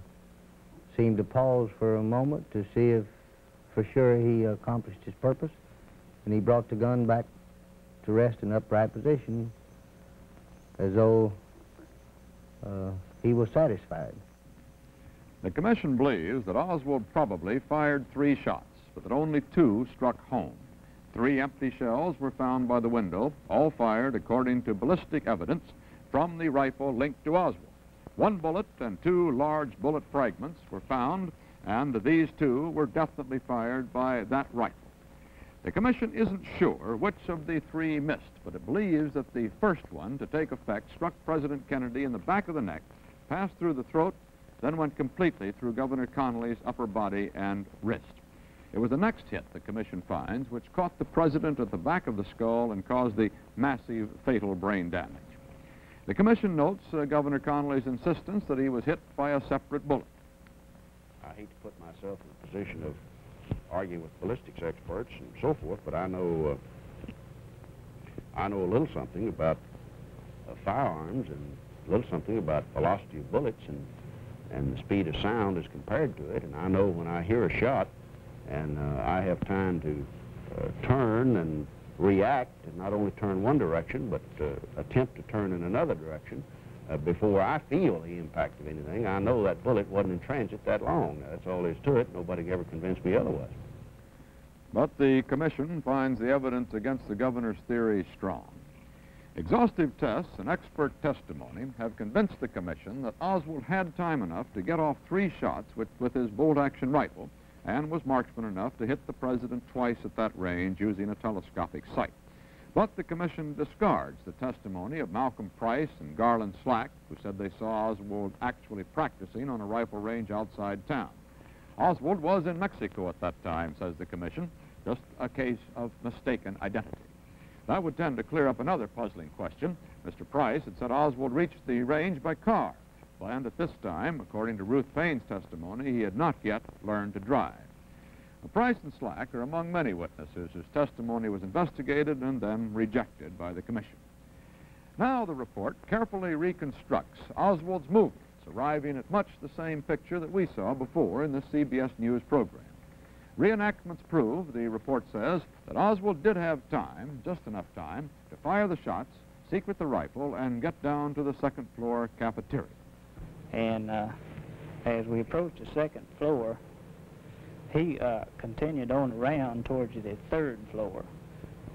seemed to pause for a moment to see if for sure he accomplished his purpose, and he brought the gun back to rest in upright position as though uh, he was satisfied. The Commission believes that Oswald probably fired three shots, but that only two struck home. Three empty shells were found by the window, all fired, according to ballistic evidence, from the rifle linked to Oswald. One bullet and two large bullet fragments were found, and these two were definitely fired by that rifle. The Commission isn't sure which of the three missed, but it believes that the first one to take effect struck President Kennedy in the back of the neck, passed through the throat, then went completely through Governor Connally's upper body and wrist. It was the next hit, the Commission finds, which caught the President at the back of the skull and caused the massive fatal brain damage. The Commission notes uh, Governor Connally's insistence that he was hit by a separate bullet. I hate to put myself in a position of arguing with ballistics experts and so forth, but I know, uh, I know a little something about uh, firearms and a little something about velocity of bullets and and the speed of sound is compared to it, and I know when I hear a shot and uh, I have time to uh, turn and react and not only turn one direction, but uh, attempt to turn in another direction uh, before I feel the impact of anything. I know that bullet wasn't in transit that long. That's all there is to it. Nobody ever convinced me otherwise. But the commission finds the evidence against the governor's theory strong. Exhaustive tests and expert testimony have convinced the commission that Oswald had time enough to get off three shots with, with his bolt-action rifle and was marksman enough to hit the president twice at that range using a telescopic sight. But the commission discards the testimony of Malcolm Price and Garland Slack, who said they saw Oswald actually practicing on a rifle range outside town. Oswald was in Mexico at that time, says the commission, just a case of mistaken identity. That would tend to clear up another puzzling question. Mister Price had said Oswald reached the range by car, and at this time, according to Ruth Paine's testimony, he had not yet learned to drive. Now, Price and Slack are among many witnesses whose testimony was investigated and then rejected by the commission. Now the report carefully reconstructs Oswald's movements, arriving at much the same picture that we saw before in the C B S News program. Reenactments prove, the report says, that Oswald did have time, just enough time, to fire the shots, secret the rifle, and get down to the second floor cafeteria. And uh, as we approached the second floor, he uh, continued on around towards the third floor.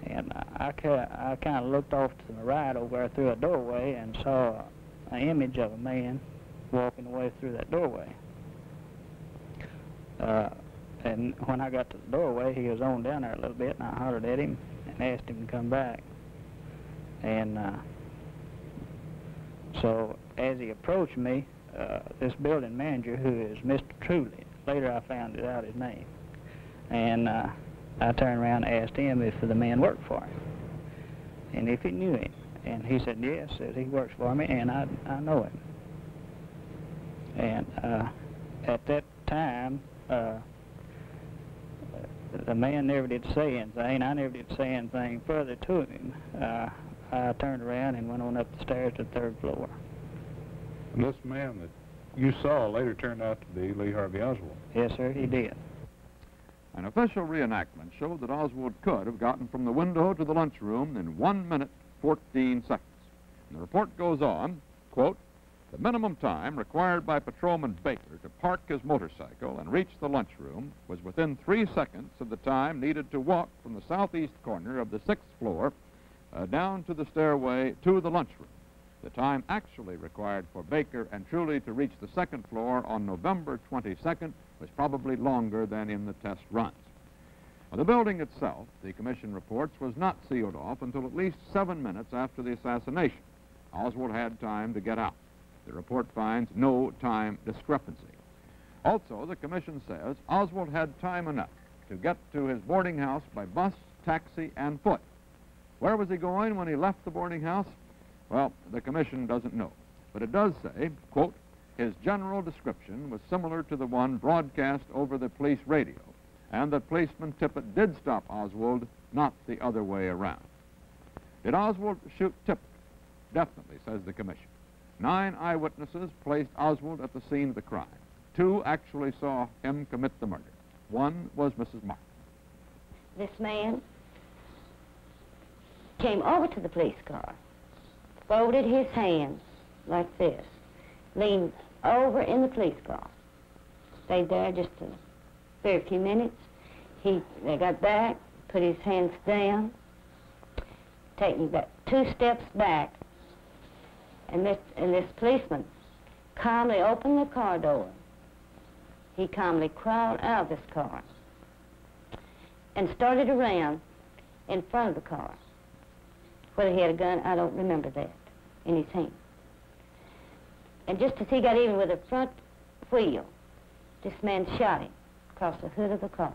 And I, I kind of looked off to the right over there through a doorway and saw an image of a man walking away through that doorway. Uh, and when I got to the doorway, he was on down there a little bit, and I hollered at him and asked him to come back. And uh, so as he approached me, uh, this building manager, who is Mister Truly, later I found it out his name, and uh, I turned around and asked him if the man worked for him and if he knew him. And he said, yes, said he works for me and I, I know him. And uh, at that time, uh, the man never did say anything. I never did say anything further to him. Uh, I turned around and went on up the stairs to the third floor. And this man that you saw later turned out to be Lee Harvey Oswald. Yes, sir, he did. An official reenactment showed that Oswald could have gotten from the window to the lunchroom in one minute, fourteen seconds. And the report goes on, quote, the minimum time required by Patrolman Baker to park his motorcycle and reach the lunchroom was within three seconds of the time needed to walk from the southeast corner of the sixth floor uh, down to the stairway to the lunchroom. The time actually required for Baker and Truly to reach the second floor on November twenty-second was probably longer than in the test runs. Now, the building itself, the commission reports, was not sealed off until at least seven minutes after the assassination. Oswald had time to get out. The report finds no time discrepancy. Also, the commission says Oswald had time enough to get to his boarding house by bus, taxi, and foot. Where was he going when he left the boarding house? Well, the commission doesn't know, but it does say, quote, his general description was similar to the one broadcast over the police radio, and that policeman Tippett did stop Oswald, not the other way around. Did Oswald shoot Tippett? Definitely, says the commission. Nine eyewitnesses placed Oswald at the scene of the crime. Two actually saw him commit the murder. One was Missus Markham. This man came over to the police car, folded his hands like this, leaned over in the police car, stayed there just a very few minutes. He, they got back, put his hands down, taking back two steps back, and this, and this policeman calmly opened the car door. He calmly crawled out of this car and started around in front of the car. Whether he had a gun, I don't remember that, in his hand. And just as he got even with the front wheel, this man shot him across the hood of the car.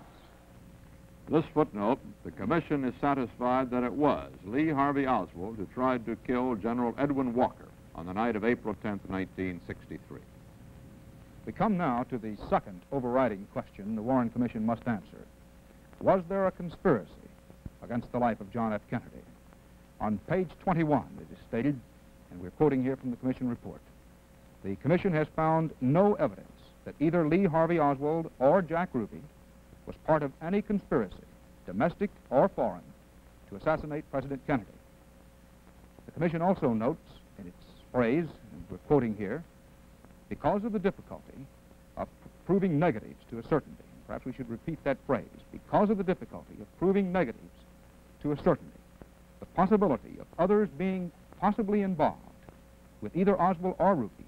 This footnote, the commission is satisfied that it was Lee Harvey Oswald who tried to kill General Edwin Walker on the night of April tenth, nineteen sixty-three. We come now to the second overriding question the Warren Commission must answer. Was there a conspiracy against the life of John F. Kennedy? On page twenty-one, it is stated, and we're quoting here from the commission report, the commission has found no evidence that either Lee Harvey Oswald or Jack Ruby was part of any conspiracy, domestic or foreign, to assassinate President Kennedy. The commission also notes in its phrase, and we're quoting here, because of the difficulty of proving negatives to a certainty, perhaps we should repeat that phrase, because of the difficulty of proving negatives to a certainty, the possibility of others being possibly involved with either Oswald or Ruby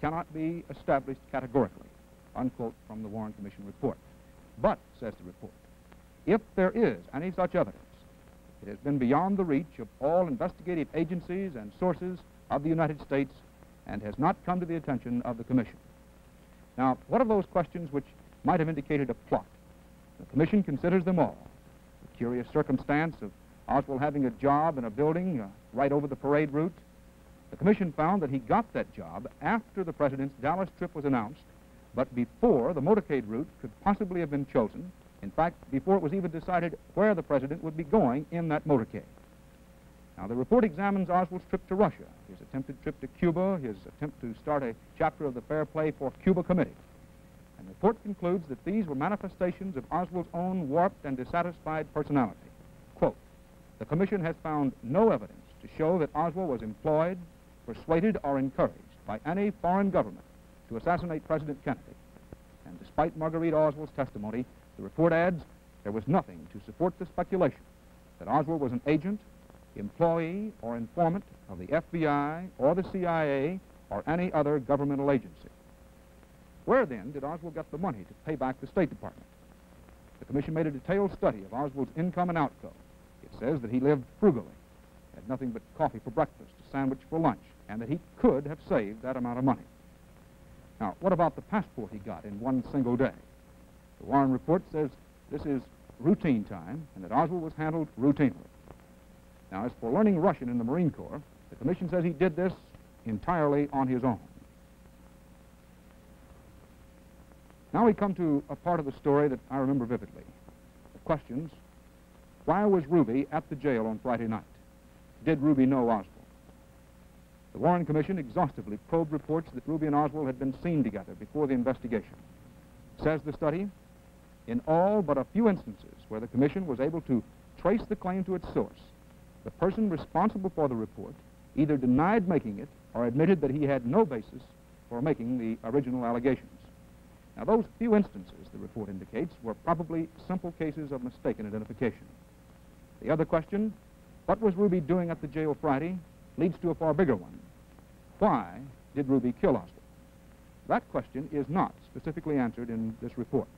cannot be established categorically, unquote, from the Warren Commission report. But, says the report, if there is any such evidence, it has been beyond the reach of all investigative agencies and sources of the United States and has not come to the attention of the commission. Now, what of those questions which might have indicated a plot? The commission considers them all. The curious circumstance of Oswald having a job in a building uh, right over the parade route. The commission found that he got that job after the president's Dallas trip was announced, but before the motorcade route could possibly have been chosen. In fact, before it was even decided where the president would be going in that motorcade. Now, the report examines Oswald's trip to Russia, his attempted trip to Cuba, his attempt to start a chapter of the Fair Play for Cuba Committee. And the report concludes that these were manifestations of Oswald's own warped and dissatisfied personality. Quote, the commission has found no evidence to show that Oswald was employed, persuaded, or encouraged by any foreign government to assassinate President Kennedy. And despite Marguerite Oswald's testimony, the report adds, there was nothing to support the speculation that Oswald was an agent, employee, or informant of the F B I or the C I A or any other governmental agency. Where then did Oswald get the money to pay back the State Department? The commission made a detailed study of Oswald's income and outgo. It says that he lived frugally, had nothing but coffee for breakfast, a sandwich for lunch, and that he could have saved that amount of money. Now, what about the passport he got in one single day? The Warren Report says this is routine time and that Oswald was handled routinely. Now, as for learning Russian in the Marine Corps, the commission says he did this entirely on his own. Now we come to a part of the story that I remember vividly. The questions, why was Ruby at the jail on Friday night? Did Ruby know Oswald? The Warren Commission exhaustively probed reports that Ruby and Oswald had been seen together before the investigation. Says the study, in all but a few instances where the commission was able to trace the claim to its source, the person responsible for the report either denied making it or admitted that he had no basis for making the original allegations. Now, those few instances, the report indicates, were probably simple cases of mistaken identification. The other question, what was Ruby doing at the jail Friday, leads to a far bigger one. Why did Ruby kill Oswald? That question is not specifically answered in this report.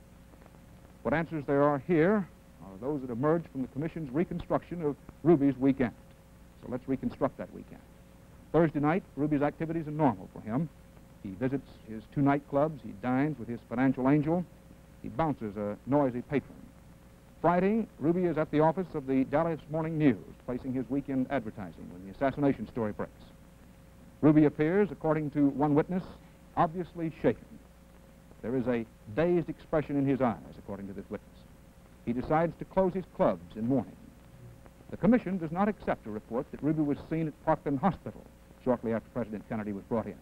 What answers there are here are those that emerge from the commission's reconstruction of Ruby's weekend. So let's reconstruct that weekend. Thursday night, Ruby's activities are normal for him. He visits his two nightclubs, he dines with his financial angel, he bounces a noisy patron. Friday, Ruby is at the office of the Dallas Morning News, placing his weekend advertising when the assassination story breaks. Ruby appears, according to one witness, obviously shaken. There is a dazed expression in his eyes, according to this witness. He decides to close his clubs in mourning. The commission does not accept a report that Ruby was seen at Parkland Hospital shortly after President Kennedy was brought in.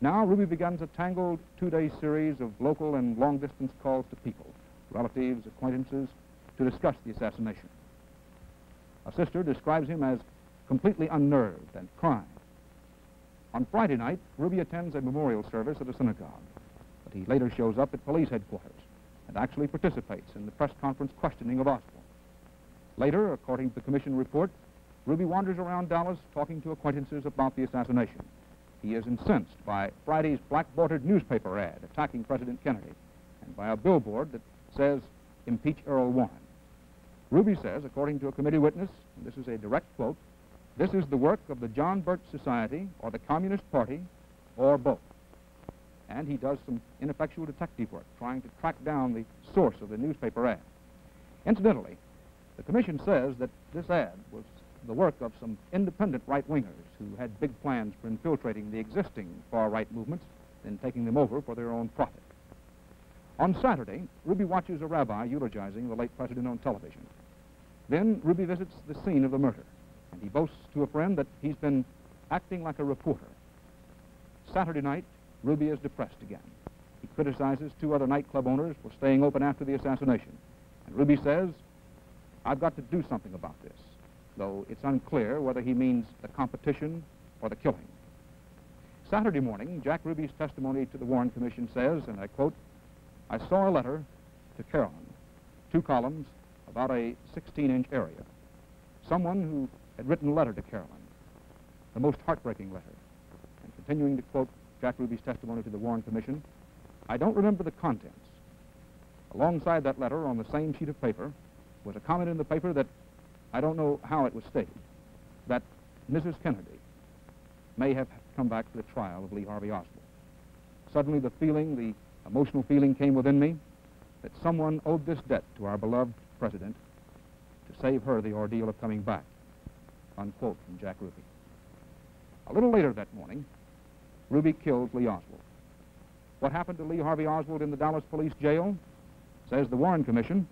Now Ruby begins a tangled two-day series of local and long-distance calls to people, relatives, acquaintances, to discuss the assassination. A sister describes him as completely unnerved and crying. On Friday night, Ruby attends a memorial service at a synagogue, but he later shows up at police headquarters and actually participates in the press conference questioning of Oswald. Later, according to the commission report, Ruby wanders around Dallas talking to acquaintances about the assassination. He is incensed by Friday's black-bordered newspaper ad attacking President Kennedy and by a billboard that says, impeach Earl Warren. Ruby says, according to a committee witness, and this is a direct quote, this is the work of the John Birch Society or the Communist Party or both. And he does some ineffectual detective work trying to track down the source of the newspaper ad. Incidentally, the commission says that this ad was the work of some independent right-wingers who had big plans for infiltrating the existing far-right movements and taking them over for their own profit. On Saturday, Ruby watches a rabbi eulogizing the late president on television. Then Ruby visits the scene of the murder. And he boasts to a friend that he's been acting like a reporter. Saturday night, Ruby is depressed again. He criticizes two other nightclub owners for staying open after the assassination. And Ruby says, I've got to do something about this, though it's unclear whether he means the competition or the killing. Saturday morning, Jack Ruby's testimony to the Warren Commission says, and I quote, "I saw a letter to Carolyn, two columns, about a sixteen inch area. Someone who had written a letter to Carolyn, the most heartbreaking letter." And continuing to quote Jack Ruby's testimony to the Warren Commission, "I don't remember the contents. Alongside that letter, on the same sheet of paper, was a comment in the paper that, I don't know how it was stated, that Missus Kennedy may have come back to the trial of Lee Harvey Oswald. Suddenly the feeling, the emotional feeling came within me that someone owed this debt to our beloved president to save her the ordeal of coming back," unquote from Jack Ruby. A little later that morning, Ruby killed Lee Oswald. What happened to Lee Harvey Oswald in the Dallas police jail? Says the Warren Commission,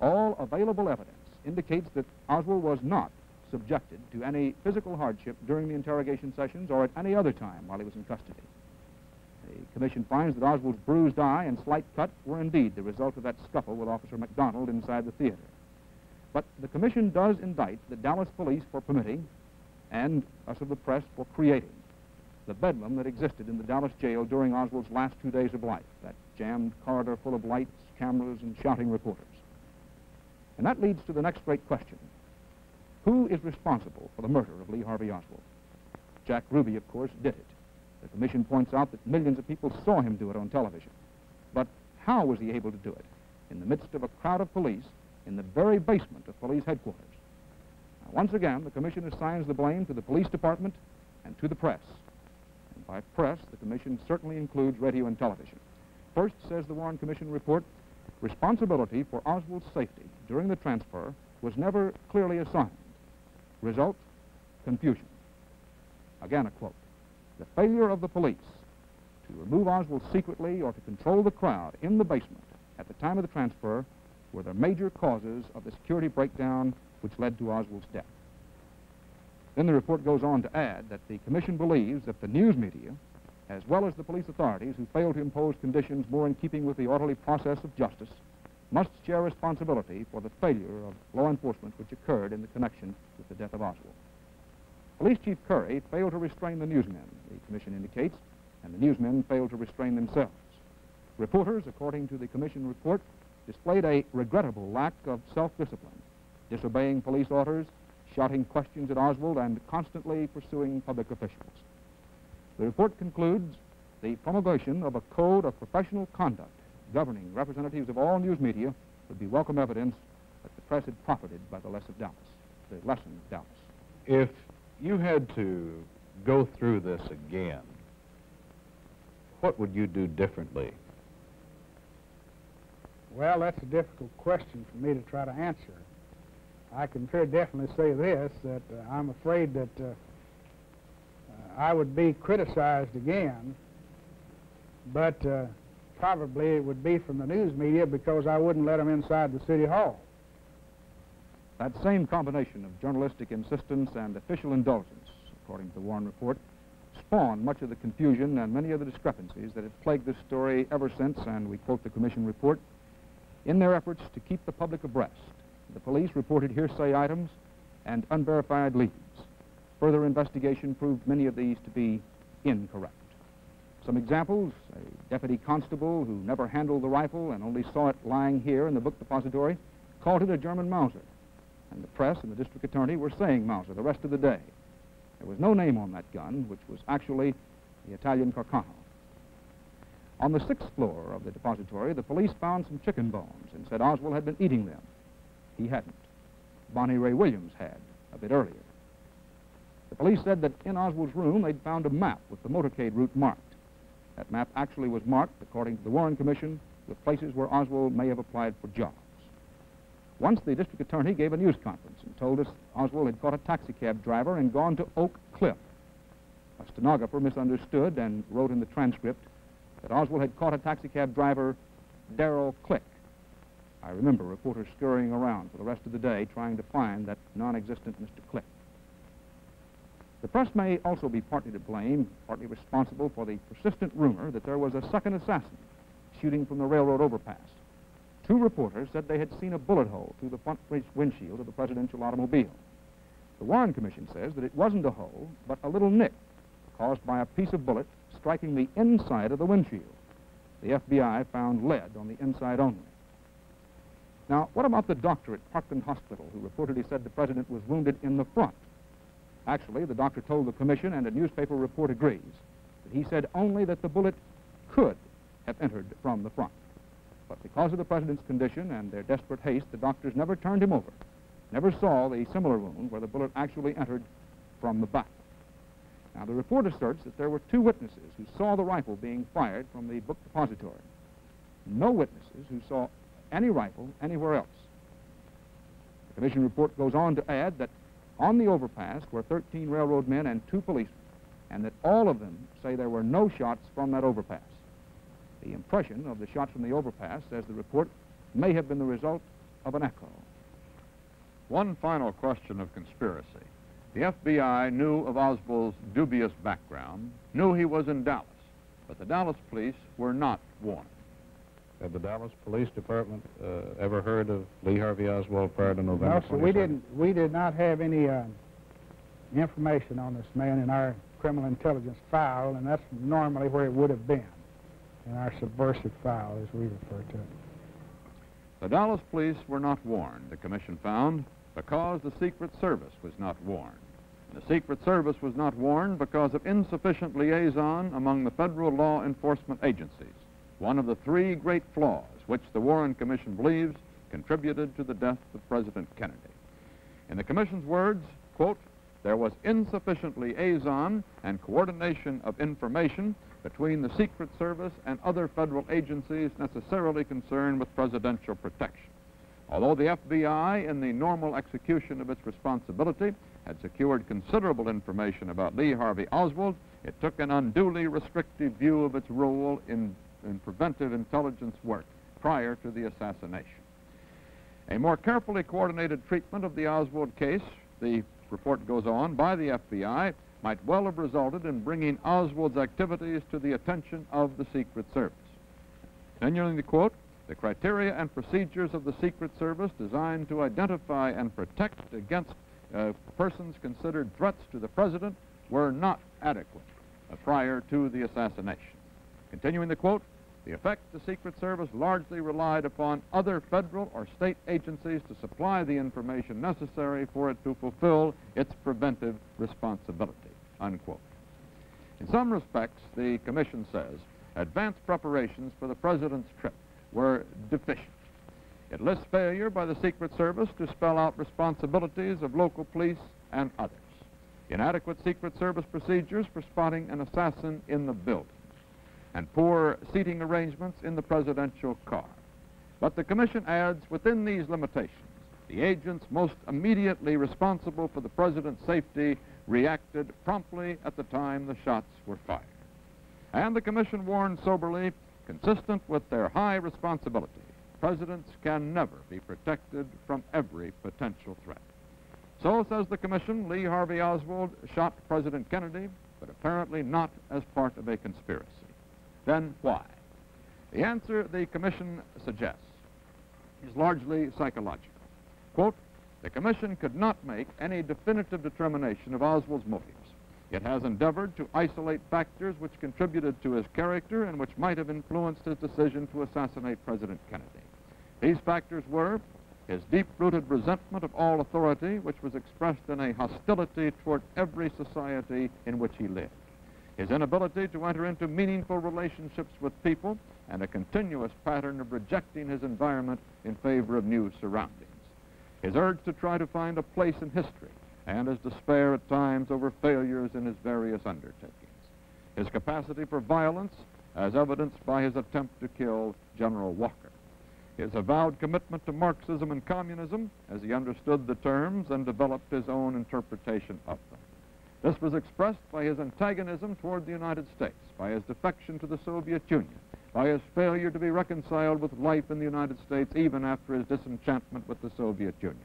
all available evidence indicates that Oswald was not subjected to any physical hardship during the interrogation sessions or at any other time while he was in custody. The commission finds that Oswald's bruised eye and slight cut were indeed the result of that scuffle with Officer McDonald inside the theater. But the commission does indict the Dallas police for permitting, and us of the press for creating, the bedlam that existed in the Dallas jail during Oswald's last two days of life, that jammed corridor full of lights, cameras, and shouting reporters. And that leads to the next great question. Who is responsible for the murder of Lee Harvey Oswald? Jack Ruby, of course, did it. The commission points out that millions of people saw him do it on television. But how was he able to do it in the midst of a crowd of police in the very basement of police headquarters? Now, once again, the commission assigns the blame to the police department and to the press. And by press, the commission certainly includes radio and television. First, says the Warren Commission report, responsibility for Oswald's safety during the transfer was never clearly assigned. Result, confusion. Again, a quote. The failure of the police to remove Oswald secretly or to control the crowd in the basement at the time of the transfer were the major causes of the security breakdown which led to Oswald's death. Then the report goes on to add that the commission believes that the news media, as well as the police authorities who failed to impose conditions more in keeping with the orderly process of justice, must share responsibility for the failure of law enforcement which occurred in the connection with the death of Oswald. Police Chief Curry failed to restrain the newsmen, the commission indicates, and the newsmen failed to restrain themselves. Reporters, according to the commission report, displayed a regrettable lack of self-discipline, disobeying police orders, shouting questions at Oswald, and constantly pursuing public officials. The report concludes the promulgation of a code of professional conduct governing representatives of all news media would be welcome evidence that the press had profited by the lesson of Dallas. The lesson of Dallas. If you had to go through this again, what would you do differently? Well, that's a difficult question for me to try to answer. I can very definitely say this, that uh, I'm afraid that uh, I would be criticized again, but uh, probably it would be from the news media because I wouldn't let them inside the City Hall. That same combination of journalistic insistence and official indulgence, according to the Warren Report, spawned much of the confusion and many of the discrepancies that have plagued this story ever since, and we quote the Commission report, in their efforts to keep the public abreast, the police reported hearsay items and unverified leads. Further investigation proved many of these to be incorrect. Some examples, a deputy constable who never handled the rifle and only saw it lying here in the book depository, called it a German Mauser. And the press and the district attorney were saying Mauser the rest of the day. There was no name on that gun, which was actually the Italian Carcano. On the sixth floor of the depository, the police found some chicken bones and said Oswald had been eating them. He hadn't. Monty Ray Williams had, a bit earlier. The police said that in Oswald's room they'd found a map with the motorcade route marked. That map actually was marked, according to the Warren Commission, with places where Oswald may have applied for jobs. Once the district attorney gave a news conference and told us Oswald had caught a taxicab driver and gone to Oak Cliff. A stenographer misunderstood and wrote in the transcript that Oswald had caught a taxicab driver, Darrell Click. I remember reporters scurrying around for the rest of the day trying to find that non-existent Mister Click. The press may also be partly to blame, partly responsible for the persistent rumor that there was a second assassin shooting from the railroad overpass, Two reporters said they had seen a bullet hole through the front windshield of the presidential automobile. The Warren Commission says that it wasn't a hole, but a little nick caused by a piece of bullet striking the inside of the windshield. The F B I found lead on the inside only. Now, what about the doctor at Parkland Hospital who reportedly said the president was wounded in the front? Actually, the doctor told the commission, and a newspaper report agrees, that he said only that the bullet could have entered from the front. But because of the president's condition and their desperate haste, the doctors never turned him over, never saw the similar wound where the bullet actually entered from the back. Now, the report asserts that there were two witnesses who saw the rifle being fired from the book depository. No witnesses who saw any rifle anywhere else. The commission report goes on to add that on the overpass were thirteen railroad men and two policemen, and that all of them say there were no shots from that overpass. The impression of the shots from the overpass, says the report, may have been the result of an echo. One final question of conspiracy. The F B I knew of Oswald's dubious background, knew he was in Dallas, but the Dallas police were not warned. Had the Dallas Police Department uh, ever heard of Lee Harvey Oswald prior to November twenty-second? No, sir, we didn't. We did not have any uh, information on this man in our criminal intelligence file, and that's normally where it would have been, in our subversive file, as we refer to it. The Dallas police were not warned, the commission found, because the Secret Service was not warned. And the Secret Service was not warned because of insufficient liaison among the federal law enforcement agencies, one of the three great flaws which the Warren Commission believes contributed to the death of President Kennedy. In the commission's words, quote, "There was insufficient liaison and coordination of information between the Secret Service and other federal agencies necessarily concerned with presidential protection. Although the F B I, in the normal execution of its responsibility, had secured considerable information about Lee Harvey Oswald, it took an unduly restrictive view of its role in, in preventive intelligence work prior to the assassination. A more carefully coordinated treatment of the Oswald case, the report goes on, by the F B I, might well have resulted in bringing Oswald's activities to the attention of the Secret Service." Continuing the quote, "The criteria and procedures of the Secret Service designed to identify and protect against uh, persons considered threats to the president were not adequate uh, prior to the assassination." Continuing the quote, "The effect the Secret Service largely relied upon other federal or state agencies to supply the information necessary for it to fulfill its preventive responsibility," unquote. In some respects, the commission says, advanced preparations for the president's trip were deficient. It lists failure by the Secret Service to spell out responsibilities of local police and others, inadequate Secret Service procedures for spotting an assassin in the building, and poor seating arrangements in the presidential car. But the commission adds, within these limitations, the agents most immediately responsible for the president's safety reacted promptly at the time the shots were fired. And the commission warned soberly, consistent with their high responsibility, presidents can never be protected from every potential threat. So, says the commission, Lee Harvey Oswald shot President Kennedy, but apparently not as part of a conspiracy. Then why? The answer the commission suggests is largely psychological. Quote, "The commission could not make any definitive determination of Oswald's motives. It has endeavored to isolate factors which contributed to his character and which might have influenced his decision to assassinate President Kennedy. These factors were his deep-rooted resentment of all authority, which was expressed in a hostility toward every society in which he lived, his inability to enter into meaningful relationships with people, and a continuous pattern of rejecting his environment in favor of new surroundings, his urge to try to find a place in history, and his despair at times over failures in his various undertakings, his capacity for violence, as evidenced by his attempt to kill General Walker, his avowed commitment to Marxism and communism as he understood the terms and developed his own interpretation of them. This was expressed by his antagonism toward the United States, by his defection to the Soviet Union, by his failure to be reconciled with life in the United States even after his disenchantment with the Soviet Union,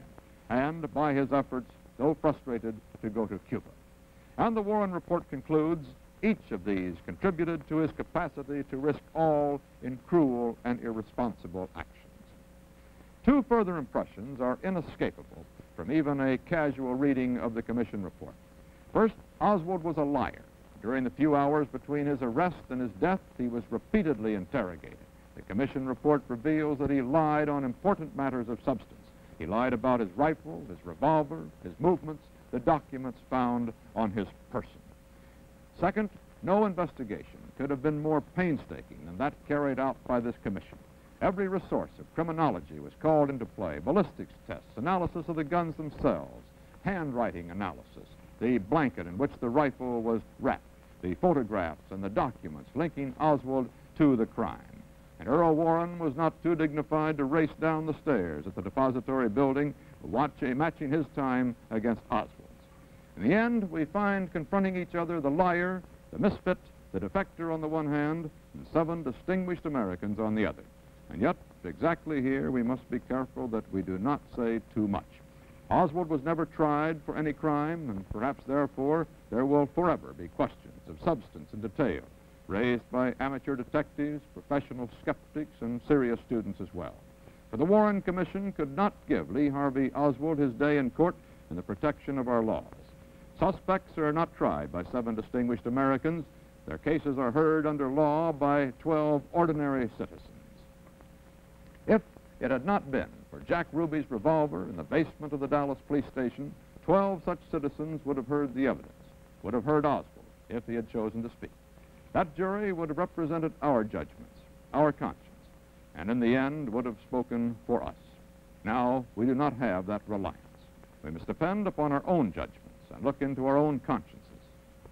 and by his efforts, though frustrated, to go to Cuba. And the Warren Report concludes, each of these contributed to his capacity to risk all in cruel and irresponsible actions. Two further impressions are inescapable from even a casual reading of the commission report. First, Oswald was a liar. During the few hours between his arrest and his death, he was repeatedly interrogated. The commission report reveals that he lied on important matters of substance. He lied about his rifle, his revolver, his movements, the documents found on his person. Second, no investigation could have been more painstaking than that carried out by this commission. Every resource of criminology was called into play: ballistics tests, analysis of the guns themselves, handwriting analysis, the blanket in which the rifle was wrapped, the photographs and the documents linking Oswald to the crime. And Earl Warren was not too dignified to race down the stairs at the depository building, watch, matching his time against Oswald's. In the end, we find confronting each other the liar, the misfit, the defector on the one hand, and seven distinguished Americans on the other. And yet, exactly here, we must be careful that we do not say too much. Oswald was never tried for any crime, and perhaps therefore there will forever be questions of substance and detail raised by amateur detectives, professional skeptics, and serious students as well. For the Warren Commission could not give Lee Harvey Oswald his day in court in the protection of our laws. Suspects are not tried by seven distinguished Americans. Their cases are heard under law by twelve ordinary citizens. If it had not been for Jack Ruby's revolver in the basement of the Dallas police station, twelve such citizens would have heard the evidence, would have heard Oswald if he had chosen to speak. That jury would have represented our judgments, our conscience, and in the end would have spoken for us. Now, we do not have that reliance. We must depend upon our own judgments and look into our own consciences.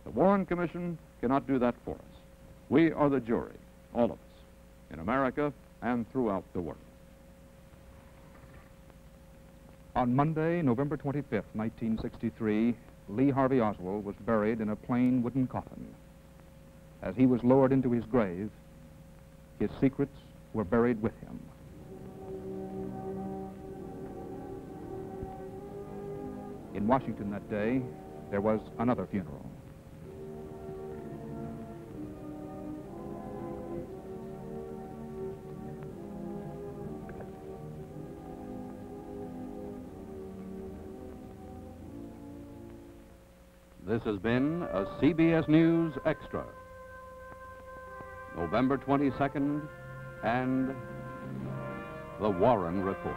The Warren Commission cannot do that for us. We are the jury, all of us, in America and throughout the world. On Monday, November twenty-fifth, nineteen sixty-three, Lee Harvey Oswald was buried in a plain wooden coffin. As he was lowered into his grave, his secrets were buried with him. In Washington that day, there was another funeral. This has been a C B S News Extra. November twenty-second and the Warren Report.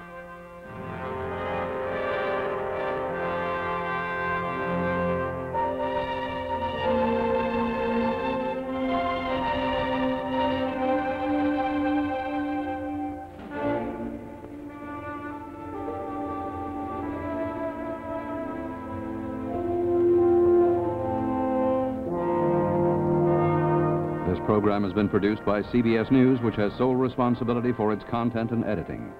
The program has been produced by C B S News, which has sole responsibility for its content and editing.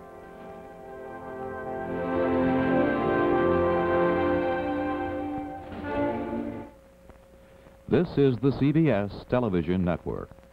This is the C B S Television Network.